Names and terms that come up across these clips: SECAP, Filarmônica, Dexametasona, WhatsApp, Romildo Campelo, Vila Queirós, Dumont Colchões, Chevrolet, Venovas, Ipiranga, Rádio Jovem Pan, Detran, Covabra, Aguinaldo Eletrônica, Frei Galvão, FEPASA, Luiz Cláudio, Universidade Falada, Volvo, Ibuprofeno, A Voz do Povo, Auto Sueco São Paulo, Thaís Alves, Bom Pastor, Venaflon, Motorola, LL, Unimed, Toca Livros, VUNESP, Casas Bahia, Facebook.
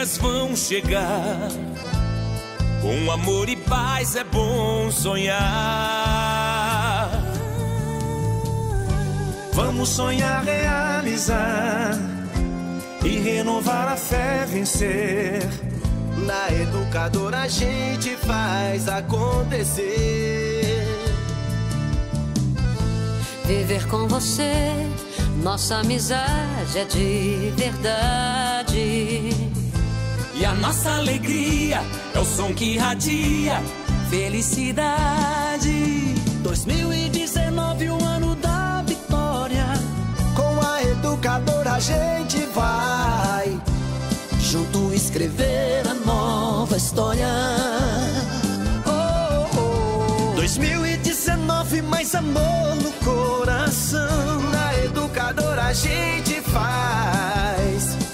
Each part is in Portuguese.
dias vão chegar. Com amor e paz é bom sonhar. Vamos sonhar, realizar e renovar a fé, vencer. Na Educadora a gente faz acontecer. Viver com você, nossa amizade é de verdade. E a nossa alegria é o som que irradia felicidade. 2019, o ano da vitória. Com a Educadora a gente vai junto escrever a nova história. Oh, oh, oh. 2019, mais amor no coração. Na Educadora a gente faz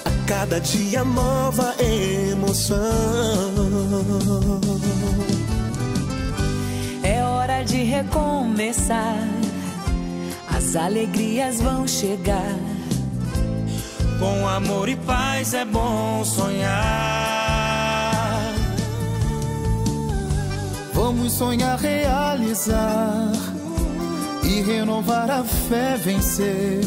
a cada dia nova emoção. É hora de recomeçar, as alegrias vão chegar. Com amor e paz é bom sonhar. Vamos sonhar, realizar e renovar a fé, vencer.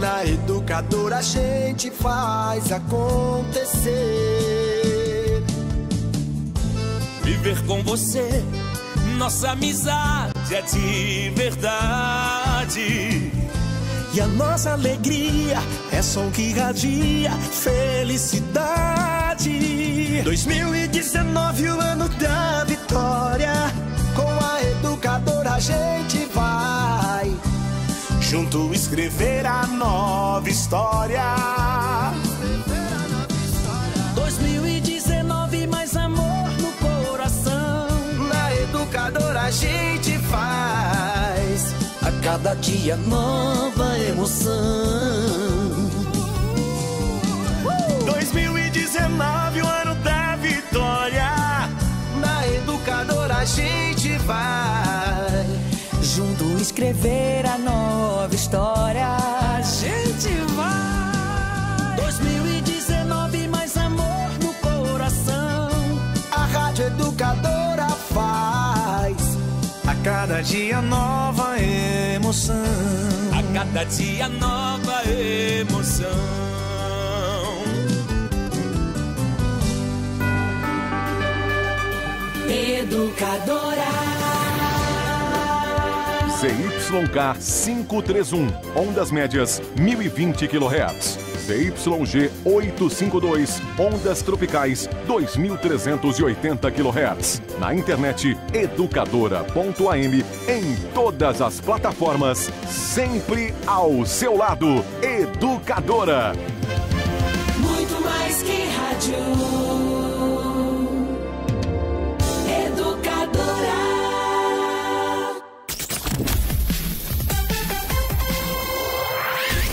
Na Educadora a gente faz acontecer. Viver com você, nossa amizade é de verdade. E a nossa alegria é som que irradia felicidade. 2019, o ano da vitória. Com a Educadora a gente vai junto escrever a nova história. 2019, mais amor no coração. Na Educadora a gente faz a cada dia nova emoção. 2019, o ano da vitória. Na Educadora a gente vai junto escrever a nova história. A gente vai. 2019, mais amor no coração. A Rádio Educadora faz a cada dia nova emoção. A cada dia nova emoção. Educadora. ZYK 531, ondas médias 1020 kHz. ZYG 852, ondas tropicais 2.380 kHz. Na internet Educadora.Am, em todas as plataformas, sempre ao seu lado. Educadora. Muito mais que rádio. Educadora.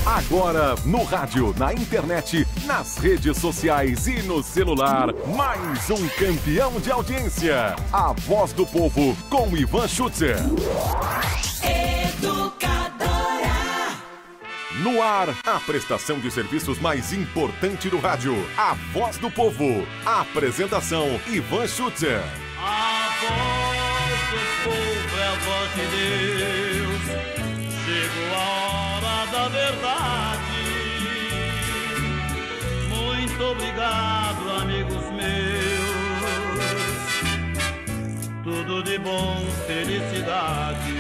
Agora, no rádio, na internet, nas redes sociais e no celular, mais um campeão de audiência. A Voz do Povo, com Ivan Schutzer. Educadora. No ar, a prestação de serviços mais importante do rádio. A Voz do Povo. A apresentação, Ivan Schutzer. A voz do povo é a voz de Deus. Chegou a hora da verdade. Muito obrigado, amigos meus. Tudo de bom, felicidade.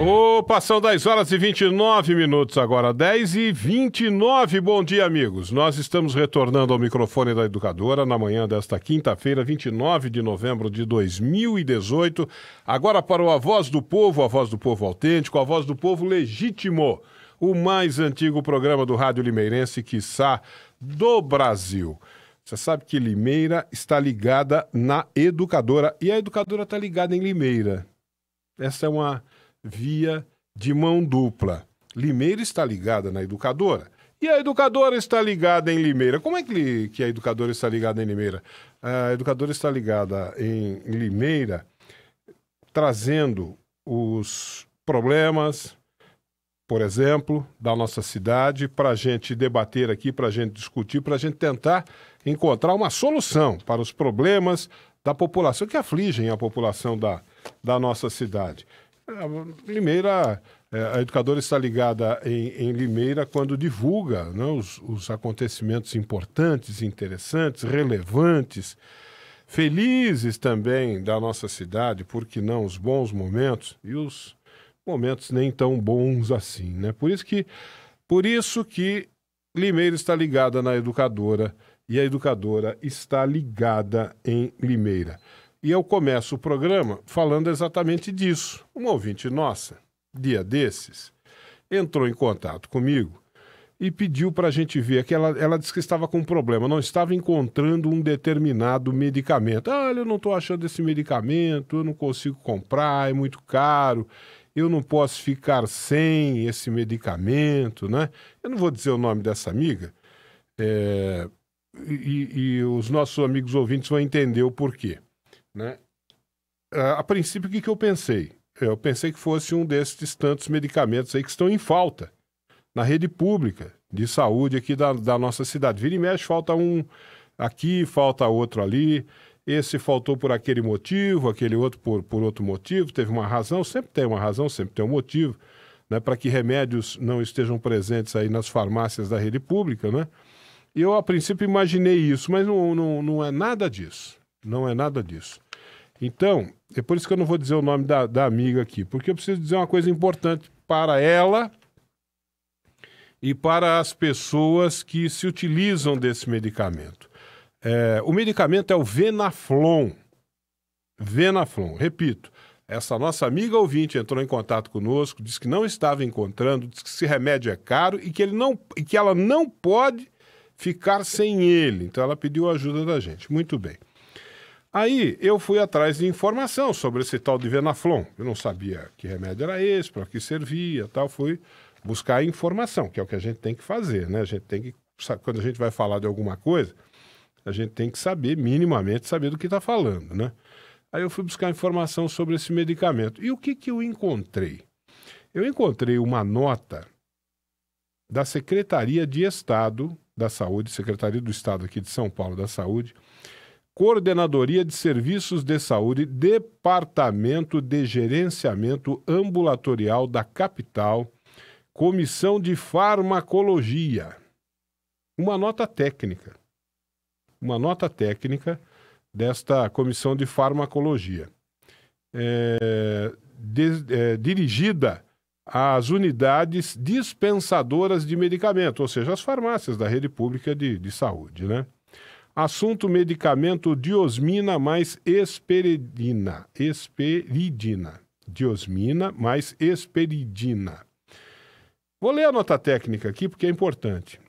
Opa, são 10 horas e 29 minutos agora, 10 e 29. Bom dia, amigos. Nós estamos retornando ao microfone da Educadora na manhã desta quinta-feira, 29 de novembro de 2018. Agora para o A Voz do Povo, A Voz do Povo autêntico, A Voz do Povo legítimo. O mais antigo programa do rádio limeirense, quiçá, do Brasil. Você sabe que Limeira está ligada na Educadora e a Educadora está ligada em Limeira. Essa é uma via de mão dupla. Limeira está ligada na Educadora e a Educadora está ligada em Limeira. Como é que a Educadora está ligada em Limeira? A Educadora está ligada em Limeira, trazendo os problemas, por exemplo, da nossa cidade, para a gente debater aqui, para a gente discutir, para a gente tentar encontrar uma solução para os problemas da população, que afligem a população da nossa cidade. Limeira, a Educadora está ligada em Limeira quando divulga, né, os acontecimentos importantes, interessantes, relevantes, felizes também da nossa cidade, por que não, os bons momentos e os momentos nem tão bons assim, né? Por isso que Limeira está ligada na Educadora e a Educadora está ligada em Limeira. E eu começo o programa falando exatamente disso. Uma ouvinte nossa, dia desses, entrou em contato comigo e pediu para a gente ver que ela disse que estava com um problema, não estava encontrando um determinado medicamento. Olha, eu não estou achando esse medicamento, eu não consigo comprar, é muito caro, eu não posso ficar sem esse medicamento, né? Eu não vou dizer o nome dessa amiga, e os nossos amigos ouvintes vão entender o porquê, né? A princípio, o que eu pensei? Eu pensei que fosse um desses tantos medicamentos aí que estão em falta na rede pública de saúde aqui da nossa cidade. Vira e mexe, falta um aqui, falta outro ali, esse faltou por aquele motivo, aquele outro por outro motivo, teve uma razão, sempre tem uma razão, sempre tem um motivo, né, para que remédios não estejam presentes aí nas farmácias da rede pública, né? Eu, a princípio, imaginei isso, mas não é nada disso. Não é nada disso. Então, é por isso que eu não vou dizer o nome da amiga aqui, porque eu preciso dizer uma coisa importante para ela e para as pessoas que se utilizam desse medicamento. O medicamento é o Venaflon. Venaflon, repito, essa nossa amiga ouvinte entrou em contato conosco, disse que não estava encontrando, disse que esse remédio é caro e que ela não pode ficar sem ele. Então, ela pediu a ajuda da gente. Muito bem. Aí eu fui atrás de informação sobre esse tal de Venaflon. Eu não sabia que remédio era esse, para que servia, tal. Fui buscar a informação, que é o que a gente tem que fazer, né? A gente tem que, quando a gente vai falar de alguma coisa, a gente tem que saber, minimamente, saber do que está falando, né? Aí eu fui buscar informação sobre esse medicamento. E o que eu encontrei? Eu encontrei uma nota da Secretaria de Estado da Saúde, Secretaria do Estado aqui de São Paulo da Saúde, Coordenadoria de Serviços de Saúde, Departamento de Gerenciamento Ambulatorial da Capital, Comissão de Farmacologia. Uma nota técnica desta Comissão de Farmacologia, dirigida às unidades dispensadoras de medicamento, ou seja, às farmácias da rede pública de saúde, né? Assunto: medicamento Diosmina mais Esperidina. Esperidina. Diosmina mais Esperidina. Vou ler a nota técnica aqui porque é importante.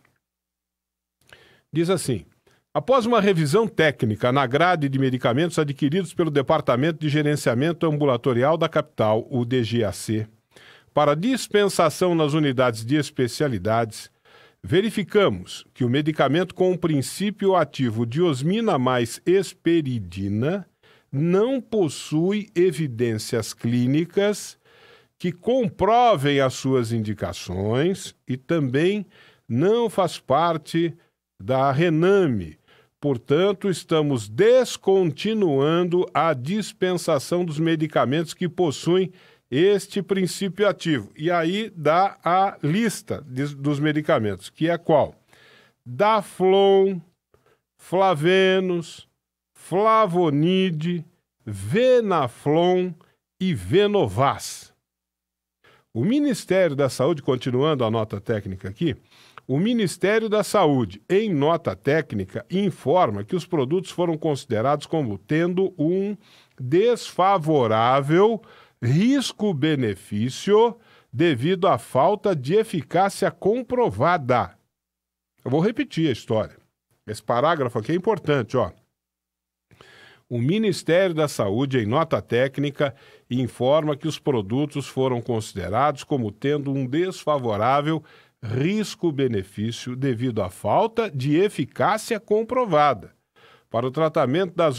Diz assim: após uma revisão técnica na grade de medicamentos adquiridos pelo Departamento de Gerenciamento Ambulatorial da Capital, o DGAC, para dispensação nas unidades de especialidades, verificamos que o medicamento com o princípio ativo diosmina mais esperidina não possui evidências clínicas que comprovem as suas indicações e também não faz parte da RENAME. Portanto, estamos descontinuando a dispensação dos medicamentos que possuem este princípio ativo. E aí dá a lista dos medicamentos, que é qual? Daflon, Flavenus, Flavonide, Venaflon e Venovas. O Ministério da Saúde, continuando a nota técnica aqui, o Ministério da Saúde, em nota técnica, informa que os produtos foram considerados como tendo um desfavorável risco-benefício devido à falta de eficácia comprovada. Eu vou repetir a história. Esse parágrafo aqui é importante, ó. O Ministério da Saúde, em nota técnica, informa que os produtos foram considerados como tendo um desfavorável risco-benefício devido à falta de eficácia comprovada para o tratamento das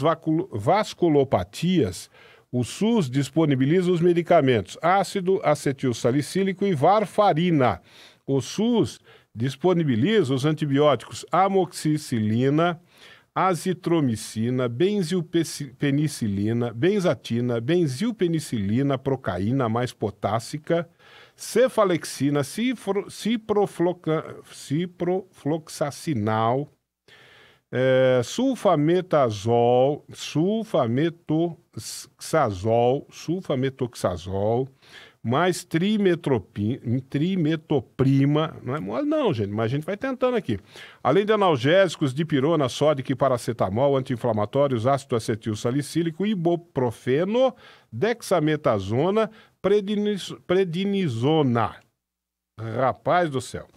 vasculopatias O SUS disponibiliza os medicamentos ácido acetilsalicílico e varfarina. O SUS disponibiliza os antibióticos amoxicilina, azitromicina, benzilpenicilina, benzatina, benzilpenicilina, procaína mais potássica, cefalexina, ciprofloxacinal, sulfametazol, sulfametoxazol, mais trimetoprima, não é mole não, gente, mas a gente vai tentando aqui. Além de analgésicos, dipirona, sódica e paracetamol, anti-inflamatórios, ácido acetilsalicílico, ibuprofeno, dexametasona, prednisona. Rapaz do céu.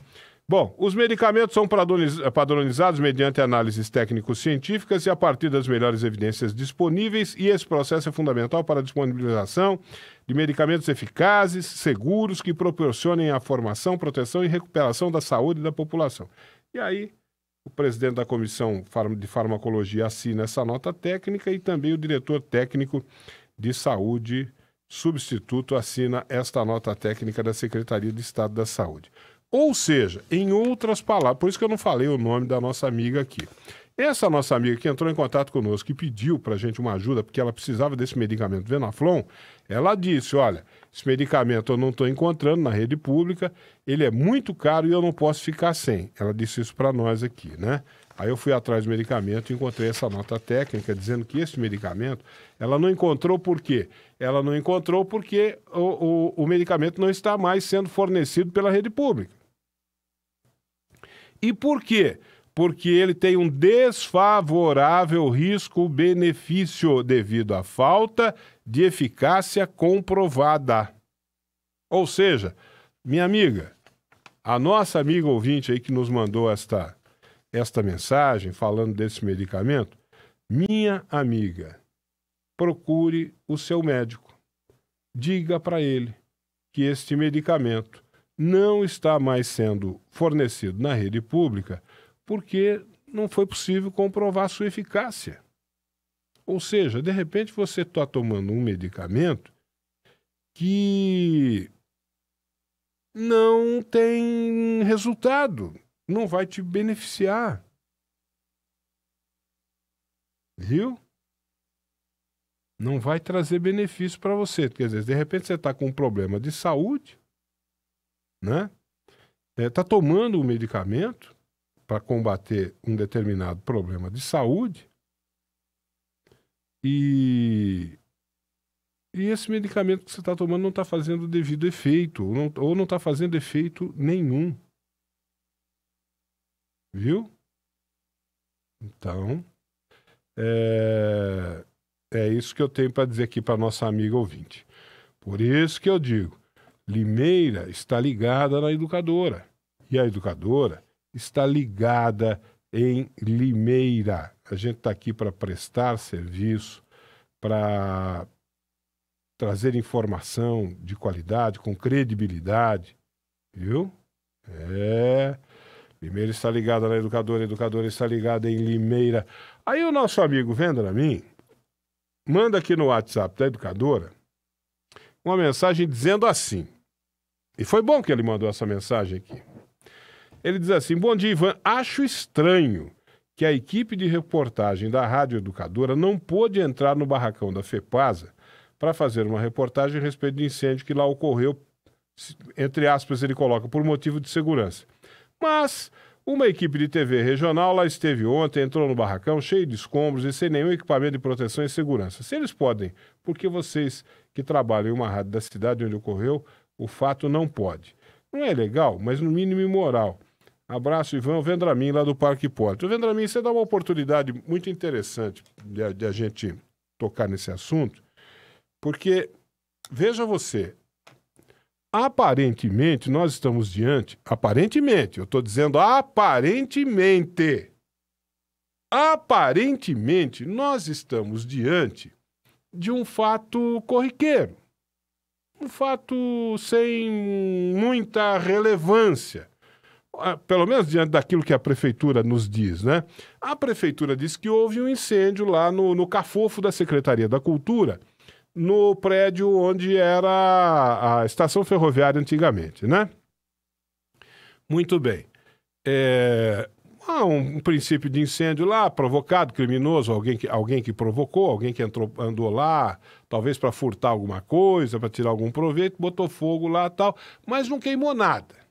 Bom, os medicamentos são padronizados mediante análises técnico-científicas e a partir das melhores evidências disponíveis, e esse processo é fundamental para a disponibilização de medicamentos eficazes, seguros, que proporcionem a formação, proteção e recuperação da saúde da população. E aí, o presidente da Comissão de Farmacologia assina essa nota técnica e também o diretor técnico de saúde substituto assina esta nota técnica da Secretaria de Estado da Saúde. Ou seja, em outras palavras, por isso que eu não falei o nome da nossa amiga aqui. Essa nossa amiga que entrou em contato conosco e pediu para a gente uma ajuda, porque ela precisava desse medicamento Venaflon, ela disse, olha, esse medicamento eu não estou encontrando na rede pública, ele é muito caro e eu não posso ficar sem. Ela disse isso para nós aqui, né? Aí eu fui atrás do medicamento e encontrei essa nota técnica dizendo que esse medicamento ela não encontrou por quê? Ela não encontrou porque o medicamento não está mais sendo fornecido pela rede pública. E por quê? Porque ele tem um desfavorável risco-benefício devido à falta de eficácia comprovada. Ou seja, minha amiga, a nossa amiga ouvinte aí que nos mandou esta mensagem falando desse medicamento, minha amiga, procure o seu médico. Diga para ele que este medicamento não está mais sendo fornecido na rede pública porque não foi possível comprovar sua eficácia. Ou seja, de repente você está tomando um medicamento que não tem resultado, não vai te beneficiar. Viu? Não vai trazer benefício para você. Quer dizer, de repente você está com um problema de saúde, né? Está tomando um medicamento para combater um determinado problema de saúde e esse medicamento que você está tomando não está fazendo o devido efeito ou não está fazendo efeito nenhum. Viu? Então, é isso que eu tenho para dizer aqui para nossa amiga ouvinte. Por isso que eu digo, Limeira está ligada na Educadora. E a Educadora está ligada em Limeira. A gente está aqui para prestar serviço, para trazer informação de qualidade, com credibilidade. Viu? Limeira está ligada na Educadora, a Educadora está ligada em Limeira. Aí o nosso amigo Vendramin manda aqui no WhatsApp da Educadora uma mensagem dizendo assim, e foi bom que ele mandou essa mensagem aqui. Ele diz assim, bom dia Ivan, acho estranho que a equipe de reportagem da Rádio Educadora não pôde entrar no barracão da FEPASA para fazer uma reportagem a respeito do incêndio que lá ocorreu, entre aspas ele coloca, por motivo de segurança. Mas uma equipe de TV regional lá esteve ontem, entrou no barracão cheio de escombros e sem nenhum equipamento de proteção e segurança. Se eles podem, porque vocês que trabalham em uma rádio da cidade onde ocorreu, o fato não pode. Não é legal, mas no mínimo imoral. Abraço, Ivan, o Vendramin lá do Parque Porto. O Vendramin, você dá uma oportunidade muito interessante de a gente tocar nesse assunto, porque, veja você, aparentemente, nós estamos diante... Aparentemente, eu estou dizendo aparentemente. Aparentemente, nós estamos diante de um fato corriqueiro. Um fato sem muita relevância. Pelo menos diante daquilo que a prefeitura nos diz, né? A prefeitura diz que houve um incêndio lá no cafofo da Secretaria da Cultura, no prédio onde era a estação ferroviária antigamente, né? Muito bem. Há um princípio de incêndio lá, provocado, criminoso, alguém que provocou, alguém que andou lá, talvez para furtar alguma coisa, para tirar algum proveito, botou fogo lá e tal, mas não queimou nada.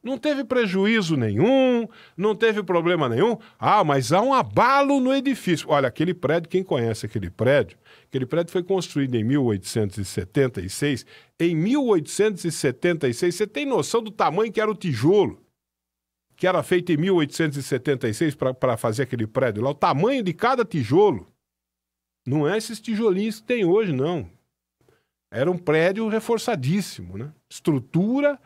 Não teve prejuízo nenhum, não teve problema nenhum. Ah, mas há um abalo no edifício. Olha, aquele prédio, quem conhece aquele prédio foi construído em 1876. Em 1876, você tem noção do tamanho que era o tijolo? Que era feito em 1876 para fazer aquele prédio lá, o tamanho de cada tijolo. Não é esses tijolinhos que tem hoje, não. Era um prédio reforçadíssimo, né? Estrutura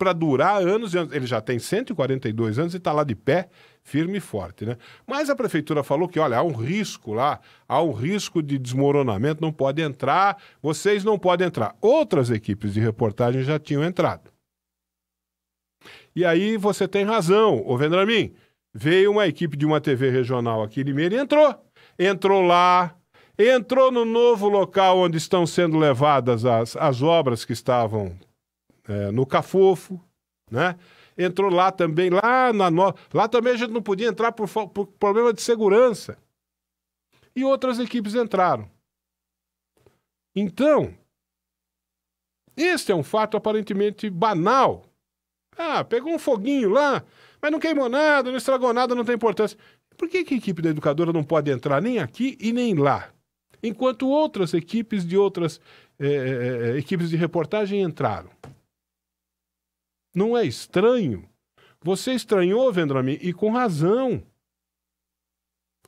para durar anos e anos. Ele já tem 142 anos e está lá de pé, firme e forte, né? Mas a prefeitura falou que, olha, há um risco lá, há um risco de desmoronamento, não pode entrar, vocês não podem entrar. Outras equipes de reportagem já tinham entrado. E aí você tem razão, ô Vendramin, veio uma equipe de uma TV regional aqui em Limeira e entrou lá, entrou no novo local onde estão sendo levadas as obras que estavam no Cafofo, né? Entrou lá também, lá também a gente não podia entrar por problema de segurança. E outras equipes entraram. Então, este é um fato aparentemente banal. Ah, pegou um foguinho lá, mas não queimou nada, não estragou nada, não tem importância. Por que a equipe da educadora não pode entrar nem aqui e nem lá? Enquanto outras equipes de equipes de reportagem entraram. Não é estranho? Você estranhou, Vendramin, e com razão.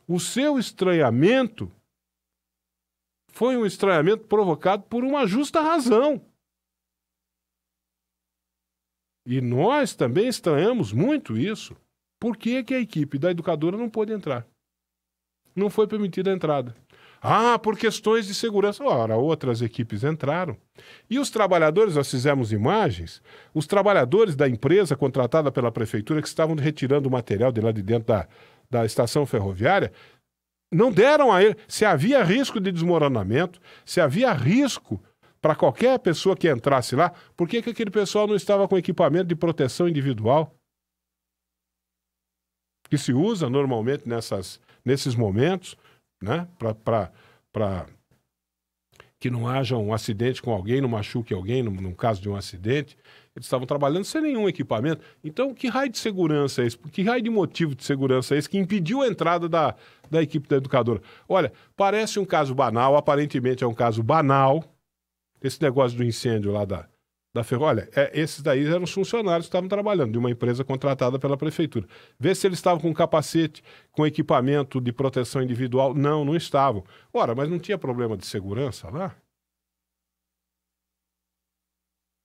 O seu estranhamento foi um estranhamento provocado por uma justa razão. E nós também estranhamos muito isso. Por que a equipe da educadora não pôde entrar? Não foi permitida a entrada. Ah, por questões de segurança. Ora, outras equipes entraram. E os trabalhadores, nós fizemos imagens, os trabalhadores da empresa contratada pela prefeitura que estavam retirando o material de lá de dentro da estação ferroviária, não deram a ele. Se havia risco de desmoronamento, se havia risco para qualquer pessoa que entrasse lá, por que aquele pessoal não estava com equipamento de proteção individual? Que se usa normalmente nesses momentos, né? Para que não haja um acidente com alguém, não machuque alguém, no caso de um acidente. Eles estavam trabalhando sem nenhum equipamento. Então, que raio de segurança é esse? Que raio de motivo de segurança é esse que impediu a entrada da equipe da educadora? Olha, parece um caso banal, aparentemente é um caso banal, esse negócio do incêndio lá da ferroviária. Olha, esses daí eram os funcionários que estavam trabalhando de uma empresa contratada pela prefeitura. Vê se eles estavam com capacete, com equipamento de proteção individual. Não, não estavam. Ora, mas não tinha problema de segurança lá?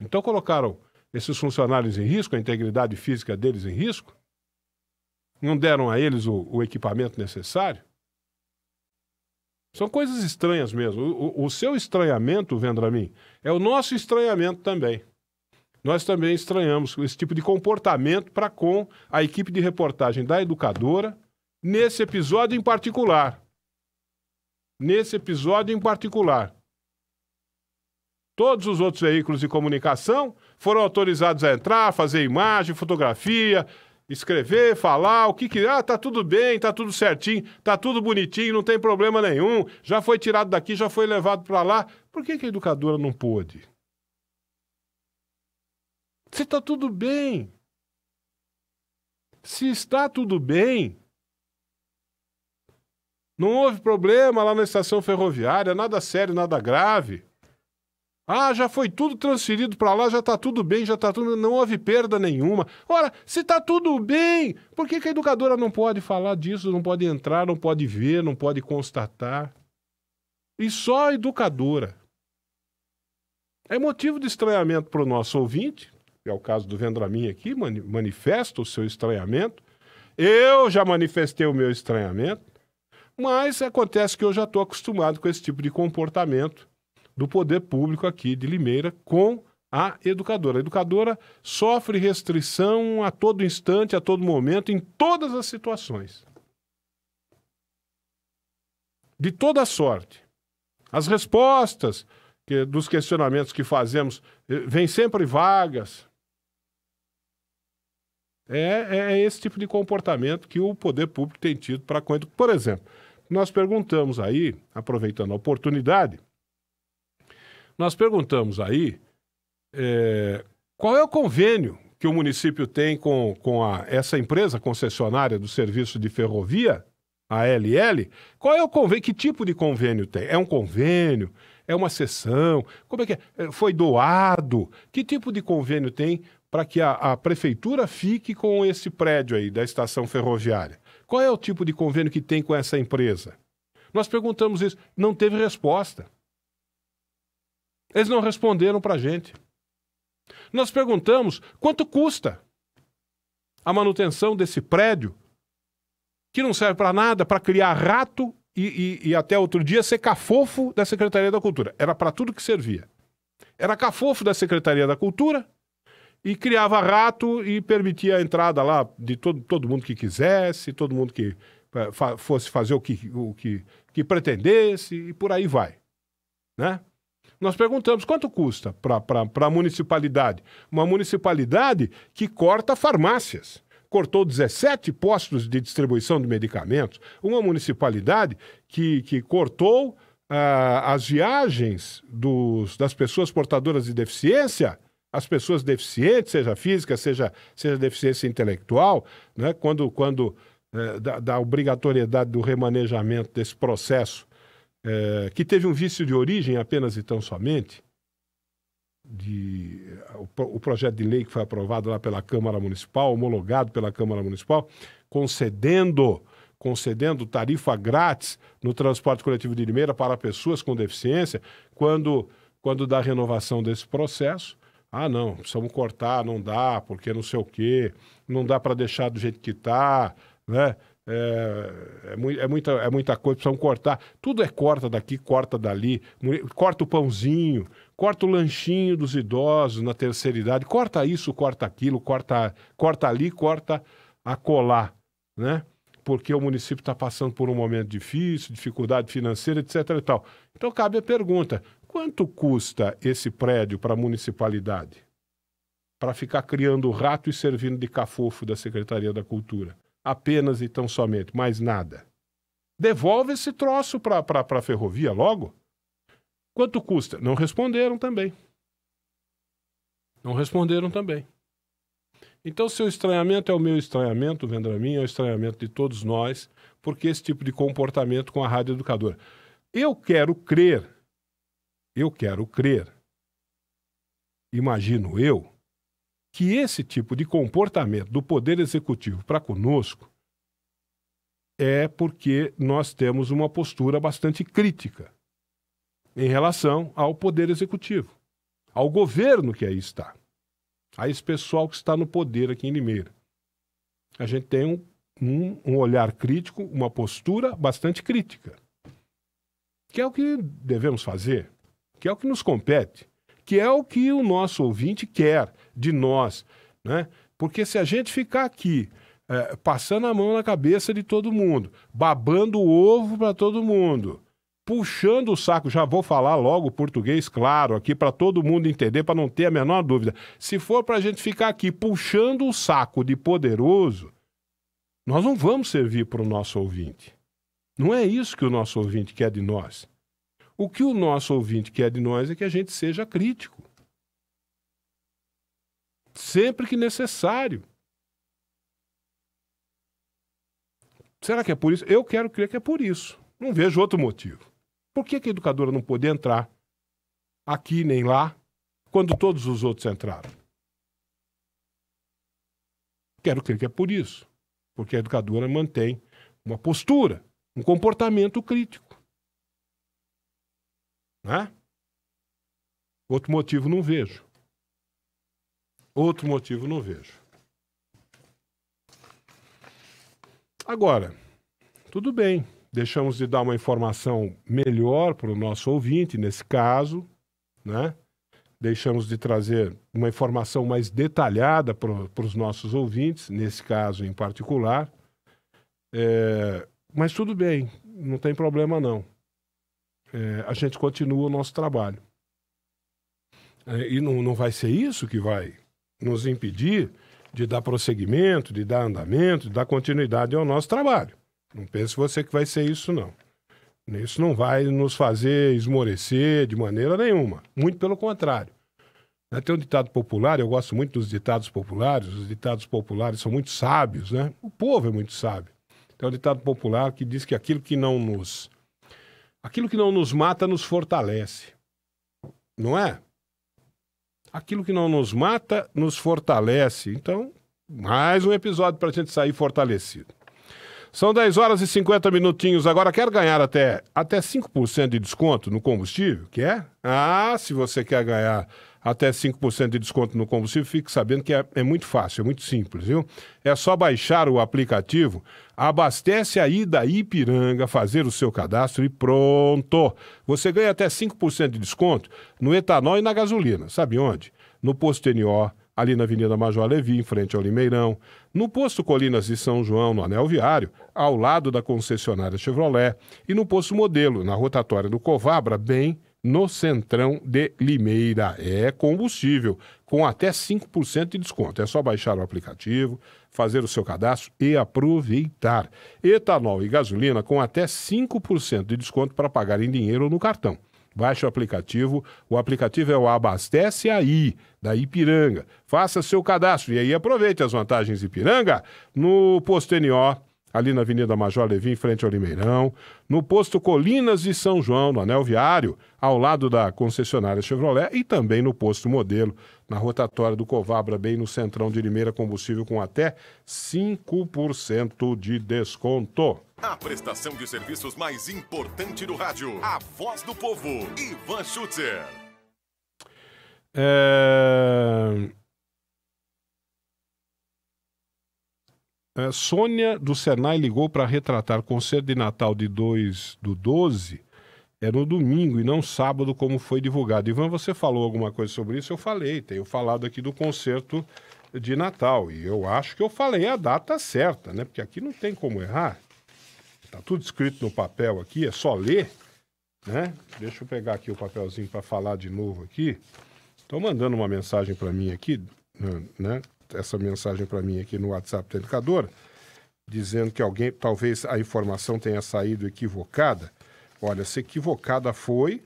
Então colocaram esses funcionários em risco, a integridade física deles em risco? Não deram a eles o equipamento necessário? São coisas estranhas mesmo. O seu estranhamento, Vendramin, é o nosso estranhamento também. Nós também estranhamos esse tipo de comportamento para com a equipe de reportagem da educadora, nesse episódio em particular. Nesse episódio em particular. Todos os outros veículos de comunicação foram autorizados a entrar, fazer imagem, fotografia, escrever, falar, o que que... Ah, tá tudo bem, tá tudo certinho, tá tudo bonitinho, não tem problema nenhum, já foi tirado daqui, já foi levado para lá. Por que a educadora não pôde? Se tá tudo bem. Se está tudo bem. Não houve problema lá na estação ferroviária, nada sério, nada grave. Ah, já foi tudo transferido para lá, já está tudo bem, já está tudo... Não houve perda nenhuma. Ora, se está tudo bem, por que a educadora não pode falar disso, não pode entrar, não pode ver, não pode constatar? E só a educadora. É motivo de estranhamento para o nosso ouvinte, que é o caso do Vendramin aqui, manifesta o seu estranhamento. Eu já manifestei o meu estranhamento, mas acontece que eu já estou acostumado com esse tipo de comportamento do poder público aqui de Limeira com a educadora. A educadora sofre restrição a todo instante, a todo momento, em todas as situações. De toda sorte. As respostas dos questionamentos que fazemos vêm sempre vagas. É esse tipo de comportamento que o poder público tem tido para quando... Por exemplo, nós perguntamos aí, aproveitando a oportunidade, nós perguntamos aí qual é o convênio que o município tem com essa empresa concessionária do serviço de ferrovia, a LL. Qual é o convênio? Que tipo de convênio tem? É um convênio? É uma cessão? Como é que é? Foi doado? Que tipo de convênio tem para que a prefeitura fique com esse prédio aí da estação ferroviária? Qual é o tipo de convênio que tem com essa empresa? Nós perguntamos isso, não teve resposta. Eles não responderam para a gente. Nós perguntamos quanto custa a manutenção desse prédio que não serve para nada, para criar rato e até outro dia ser cafofo da Secretaria da Cultura. Era para tudo que servia. Era cafofo da Secretaria da Cultura e criava rato e permitia a entrada lá de todo mundo que quisesse, todo mundo que fosse fazer o que pretendesse e por aí vai, né? Nós perguntamos quanto custa para a municipalidade. Uma municipalidade que corta farmácias. Cortou 17 postos de distribuição de medicamentos. Uma municipalidade que cortou as viagens das pessoas portadoras de deficiência, as pessoas deficientes, seja física, seja deficiência intelectual, né? Da obrigatoriedade do remanejamento desse processo, que teve um vício de origem apenas e tão somente, o projeto de lei que foi aprovado lá pela Câmara Municipal, homologado pela Câmara Municipal, concedendo tarifa grátis no transporte coletivo de Limeira para pessoas com deficiência, quando da renovação desse processo, ah, não, precisamos cortar, não dá, porque não sei o quê, não dá para deixar do jeito que está, né? É muita coisa, precisam cortar. Tudo é corta daqui, corta dali, corta o pãozinho, corta o lanchinho dos idosos na terceira idade, corta isso, corta aquilo, corta ali, corta acolá, né? Porque o município está passando por um momento difícil, dificuldade financeira, etc. e tal. Então cabe a pergunta, quanto custa esse prédio para a municipalidade? Para ficar criando rato e servindo de cafofo da Secretaria da Cultura? Apenas e tão somente, mais nada. Devolve esse troço para a ferrovia logo. Quanto custa? Não responderam também. Não responderam também. Então, seu estranhamento é o meu estranhamento, Vendramin, é o estranhamento de todos nós, porque esse tipo de comportamento com a Rádio Educadora. Eu quero crer, imagino eu, que esse tipo de comportamento do Poder Executivo para conosco é porque nós temos uma postura bastante crítica em relação ao Poder Executivo, ao governo que aí está, a esse pessoal que está no poder aqui em Limeira. A gente tem um olhar crítico, uma postura bastante crítica, que é o que devemos fazer, que é o que nos compete, que é o que o nosso ouvinte quer de nós, né? Porque se a gente ficar aqui passando a mão na cabeça de todo mundo, babando o ovo para todo mundo, puxando o saco, já vou falar logo português claro aqui para todo mundo entender, para não ter a menor dúvida. Se for para a gente ficar aqui puxando o saco de poderoso, nós não vamos servir para o nosso ouvinte. Não é isso que o nosso ouvinte quer de nós. O que o nosso ouvinte quer de nós é que a gente seja crítico. Sempre que necessário. Será que é por isso? Eu quero crer que é por isso. Não vejo outro motivo. Por que a educadora não pôde entrar aqui nem lá, quando todos os outros entraram? Quero crer que é por isso. Porque a educadora mantém uma postura, um comportamento crítico. Né? Outro motivo não vejo. Outro motivo não vejo. Agora, tudo bem, deixamos de dar uma informação melhor para o nosso ouvinte, nesse caso, né? Deixamos de trazer uma informação mais detalhada para os nossos ouvintes, nesse caso em particular. Mas tudo bem, não tem problema não. a gente continua o nosso trabalho. E não vai ser isso que vai nos impedir de dar prosseguimento, de dar andamento, de dar continuidade ao nosso trabalho. Não pense você que vai ser isso, não. Isso não vai nos fazer esmorecer de maneira nenhuma. Muito pelo contrário. Tem um ditado popular, eu gosto muito dos ditados populares. Os ditados populares são muito sábios, né? O povo é muito sábio. Tem um ditado popular que diz que aquilo que não nos mata nos fortalece. Não é? Aquilo que não nos mata nos fortalece. Então, mais um episódio para a gente sair fortalecido. São 10 horas e 50 minutinhos. Agora, quer ganhar até 5% de desconto no combustível? Quer? Ah, se você quer ganhar até 5% de desconto no combustível, fique sabendo que é muito fácil, é muito simples, viu? É só baixar o aplicativo, abastece aí da Ipiranga, fazer o seu cadastro e pronto! Você ganha até 5% de desconto no etanol e na gasolina. Sabe onde? No posto NO, ali na Avenida Major Levi, em frente ao Limeirão, no posto Colinas de São João, no Anel Viário, ao lado da concessionária Chevrolet, e no posto Modelo, na rotatória do Covabra, bem no centrão de Limeira. É combustível, com até 5% de desconto. É só baixar o aplicativo, fazer o seu cadastro e aproveitar. Etanol e gasolina com até 5% de desconto para pagar em dinheiro ou no cartão. Baixe o aplicativo é o Abastece Aí, da Ipiranga. Faça seu cadastro e aí aproveite as vantagens Ipiranga no posto NO, ali na Avenida Major Levi, em frente ao Limeirão, no posto Colinas de São João, no Anel Viário, ao lado da concessionária Chevrolet e também no posto Modelo, na rotatória do Covabra, bem no centrão de Limeira, combustível com até 5% de desconto. A prestação de serviços mais importante do rádio, A Voz do Povo, Ivan Schutzer. Sônia do Senai ligou para retratar concerto de Natal de 2/12, é no domingo e não sábado, como foi divulgado. Ivan, você falou alguma coisa sobre isso? Eu falei, tenho falado aqui do concerto de Natal e eu acho que eu falei a data certa, né? Porque aqui não tem como errar, tá tudo escrito no papel aqui, é só ler, né? Deixa eu pegar aqui o papelzinho para falar de novo aqui. Estou mandando uma mensagem para mim aqui, né? Essa mensagem para mim aqui no WhatsApp da Educadora, dizendo que alguém, talvez a informação tenha saído equivocada. Olha, se equivocada foi,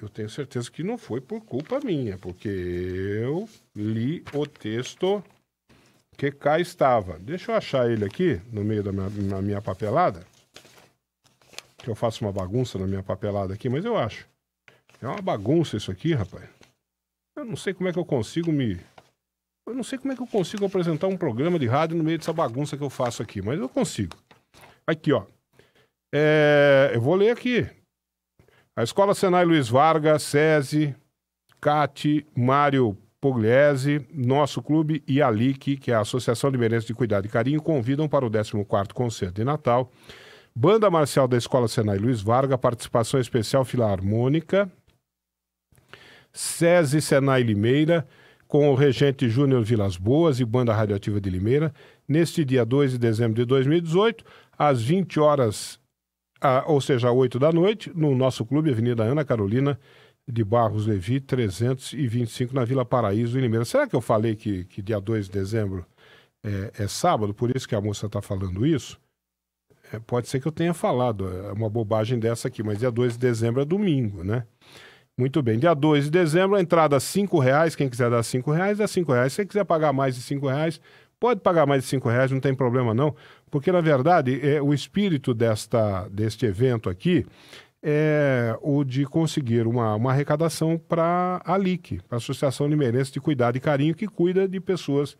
eu tenho certeza que não foi por culpa minha, porque eu li o texto que cá estava. Deixa eu achar ele aqui, no meio da minha papelada, que eu faço uma bagunça na minha papelada aqui, mas eu acho. É uma bagunça isso aqui, rapaz. Eu não sei como é que eu consigo Eu não sei como é que eu consigo apresentar um programa de rádio no meio dessa bagunça que eu faço aqui, mas eu consigo. Aqui, ó. Eu vou ler aqui. A Escola Senai Luiz Vargas, Sesi, Cate, Mário Pugliese, Nosso Clube e a ALIC, que é a Associação Limeirense de Cuidado e Carinho, convidam para o 14º Concerto de Natal. Banda Marcial da Escola Senai Luiz Vargas, participação especial Filarmônica, SESI Senai Limeira, com o regente Júnior Vilas Boas e Banda Radioativa de Limeira, neste dia 2 de dezembro de 2018, às 20 horas, ou seja, 8 da noite, no nosso clube, Avenida Ana Carolina de Barros Levi, 325, na Vila Paraíso, em Limeira. Será que eu falei que dia 2 de dezembro é sábado? Por isso que a moça está falando isso? Pode ser que eu tenha falado, é uma bobagem dessa aqui, mas dia 2 de dezembro é domingo, né? Muito bem, dia 2 de dezembro, a entrada R$ 5,00, quem quiser dar R$ 5,00, dá R$ 5,00. Se você quiser pagar mais de R$ 5,00, pode pagar mais de R$ 5,00, não tem problema não, porque na verdade o espírito deste evento aqui é o de conseguir uma arrecadação para a ALIC, para a Associação Limeirense de Cuidado e Carinho, que cuida de pessoas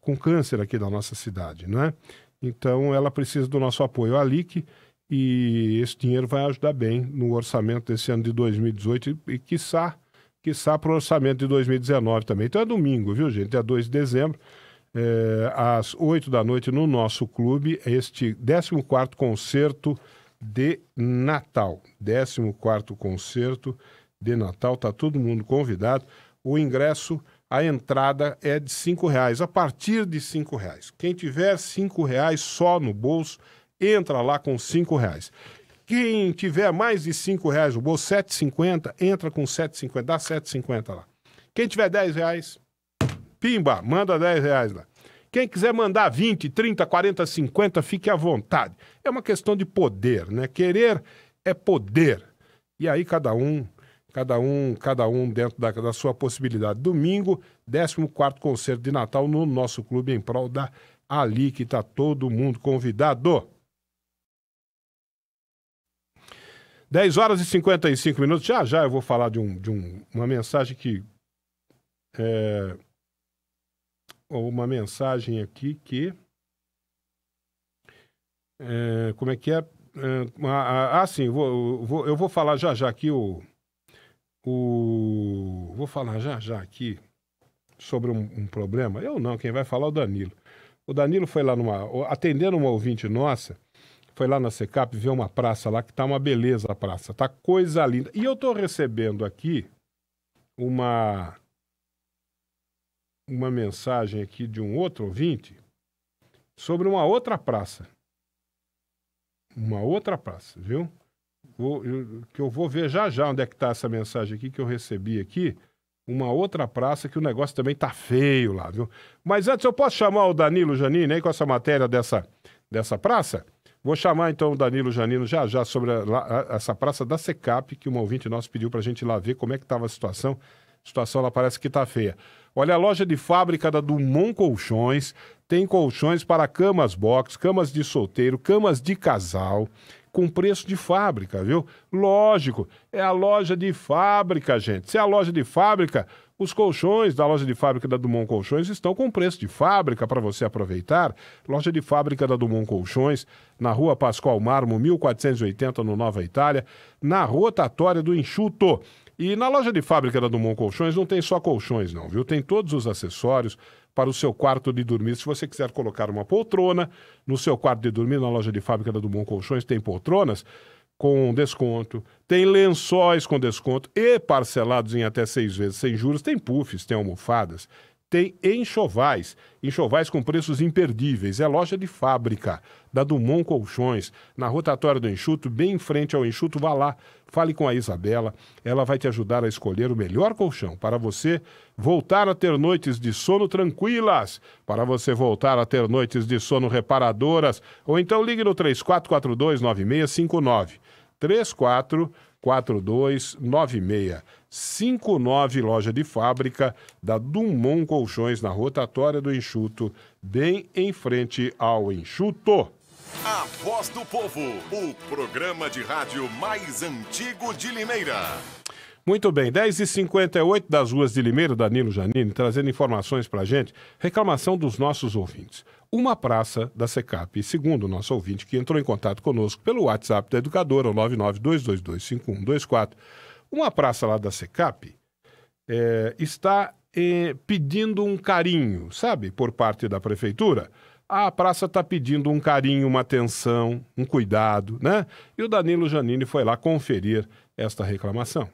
com câncer aqui da nossa cidade, não é? Então ela precisa do nosso apoio, a ALIC. E esse dinheiro vai ajudar bem no orçamento desse ano de 2018 e, quiçá para o orçamento de 2019 também. Então é domingo, viu, gente? É 2 de dezembro, às 8 da noite, no nosso clube, este 14º Concerto de Natal. 14º Concerto de Natal, está todo mundo convidado. O ingresso, a entrada é de R$ 5,00, a partir de R$ 5,00. Quem tiver R$ 5,00 só no bolso, entra lá com R$ 5,00. Quem tiver mais de R$5, o bolso 7,50, entra com 7,50, dá 7,50 lá. Quem tiver R$10, pimba, manda R$10 lá. Quem quiser mandar 20, 30, 40, 50, fique à vontade. É uma questão de poder, né? Querer é poder. E aí cada um dentro da sua possibilidade. Domingo, 14º concerto de Natal no nosso clube em prol da Ali, que está todo mundo convidado. 10h55. Já eu vou falar de uma mensagem que... uma mensagem aqui que... como é que é? Sim, eu vou falar já aqui vou falar já aqui sobre um problema. Eu não, quem vai falar é o Danilo. O Danilo foi lá atendendo uma ouvinte nossa, foi lá na SECAP ver uma praça lá, que tá uma beleza a praça, tá coisa linda. E eu tô recebendo aqui uma mensagem aqui de um outro ouvinte sobre uma outra praça. Uma outra praça, viu? Eu vou ver já onde é que está essa mensagem aqui que eu recebi aqui. Uma outra praça que o negócio também tá feio lá, viu? Mas antes eu posso chamar o Danilo Janino aí com essa matéria dessa praça? Vou chamar então o Danilo Janino já sobre essa praça da SECAP, que um ouvinte nosso pediu para a gente ir lá ver como é que estava a situação. A situação lá parece que tá feia. Olha, a loja de fábrica da Dumont Colchões tem colchões para camas box, camas de solteiro, camas de casal, com preço de fábrica, viu? Lógico, é a loja de fábrica, gente. Se é a loja de fábrica, os colchões da loja de fábrica da Dumont Colchões estão com preço de fábrica para você aproveitar. Loja de fábrica da Dumont Colchões, na Rua Pascoal Marmo, 1480, no Nova Itália, na rotatória do Enxuto. E na loja de fábrica da Dumont Colchões não tem só colchões não, viu? Tem todos os acessórios para o seu quarto de dormir. Se você quiser colocar uma poltrona no seu quarto de dormir, na loja de fábrica da Dumont Colchões tem poltronas com desconto, tem lençóis com desconto e parcelados em até 6 vezes sem juros, tem puffs, tem almofadas, tem enxovais com preços imperdíveis. É loja de fábrica da Dumont Colchões, na rotatória do Enxuto, bem em frente ao Enxuto. Vá lá, fale com a Isabela, ela vai te ajudar a escolher o melhor colchão para você voltar a ter noites de sono tranquilas, para você voltar a ter noites de sono reparadoras. Ou então ligue no 3442-9659, 3442-9659, loja de fábrica da Dumont Colchões, na rotatória do Enxuto, bem em frente ao Enxuto. A Voz do Povo, o programa de rádio mais antigo de Limeira. Muito bem, 10h58 das ruas de Limeira, Danilo Janine, trazendo informações pra gente. Reclamação dos nossos ouvintes. Uma praça da SECAP, segundo o nosso ouvinte, que entrou em contato conosco pelo WhatsApp da Educadora, 992225124, uma praça lá da SECAP está pedindo um carinho, sabe, por parte da prefeitura. A praça está pedindo um carinho, uma atenção, um cuidado, né? E o Danilo Janine foi lá conferir esta reclamação.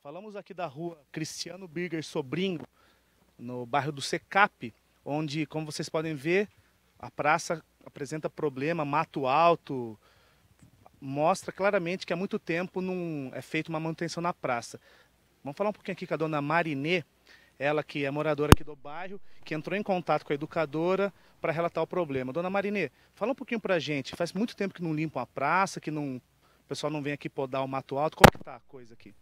Falamos aqui da rua Cristiano Birger Sobrinho, no bairro do SECAP, onde, como vocês podem ver, a praça apresenta problema, mato alto, mostra claramente que há muito tempo não é feita uma manutenção na praça. Vamos falar um pouquinho aqui com a dona Marinê, ela que é moradora aqui do bairro, que entrou em contato com a educadora para relatar o problema. Dona Marinê, fala um pouquinho para a gente, faz muito tempo que não limpam a praça, que não, o pessoal não vem aqui podar o mato alto, como que está a coisa aqui?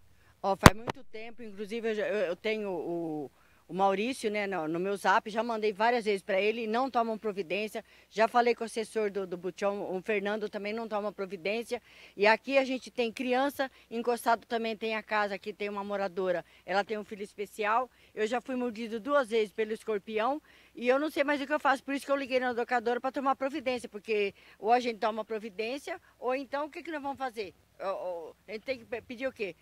Oh, faz muito tempo, inclusive eu tenho o Maurício, né, no meu zap, já mandei várias vezes para ele, não tomam providência, já falei com o assessor do Butchão, o Fernando também não toma providência, e aqui a gente tem criança, encostado também tem a casa, aqui tem uma moradora, ela tem um filho especial, eu já fui mordido 2 vezes pelo escorpião, e eu não sei mais o que eu faço, por isso que eu liguei na educadora para tomar providência, porque ou a gente toma providência, ou então o que nós vamos fazer? A gente tem que pedir o quê?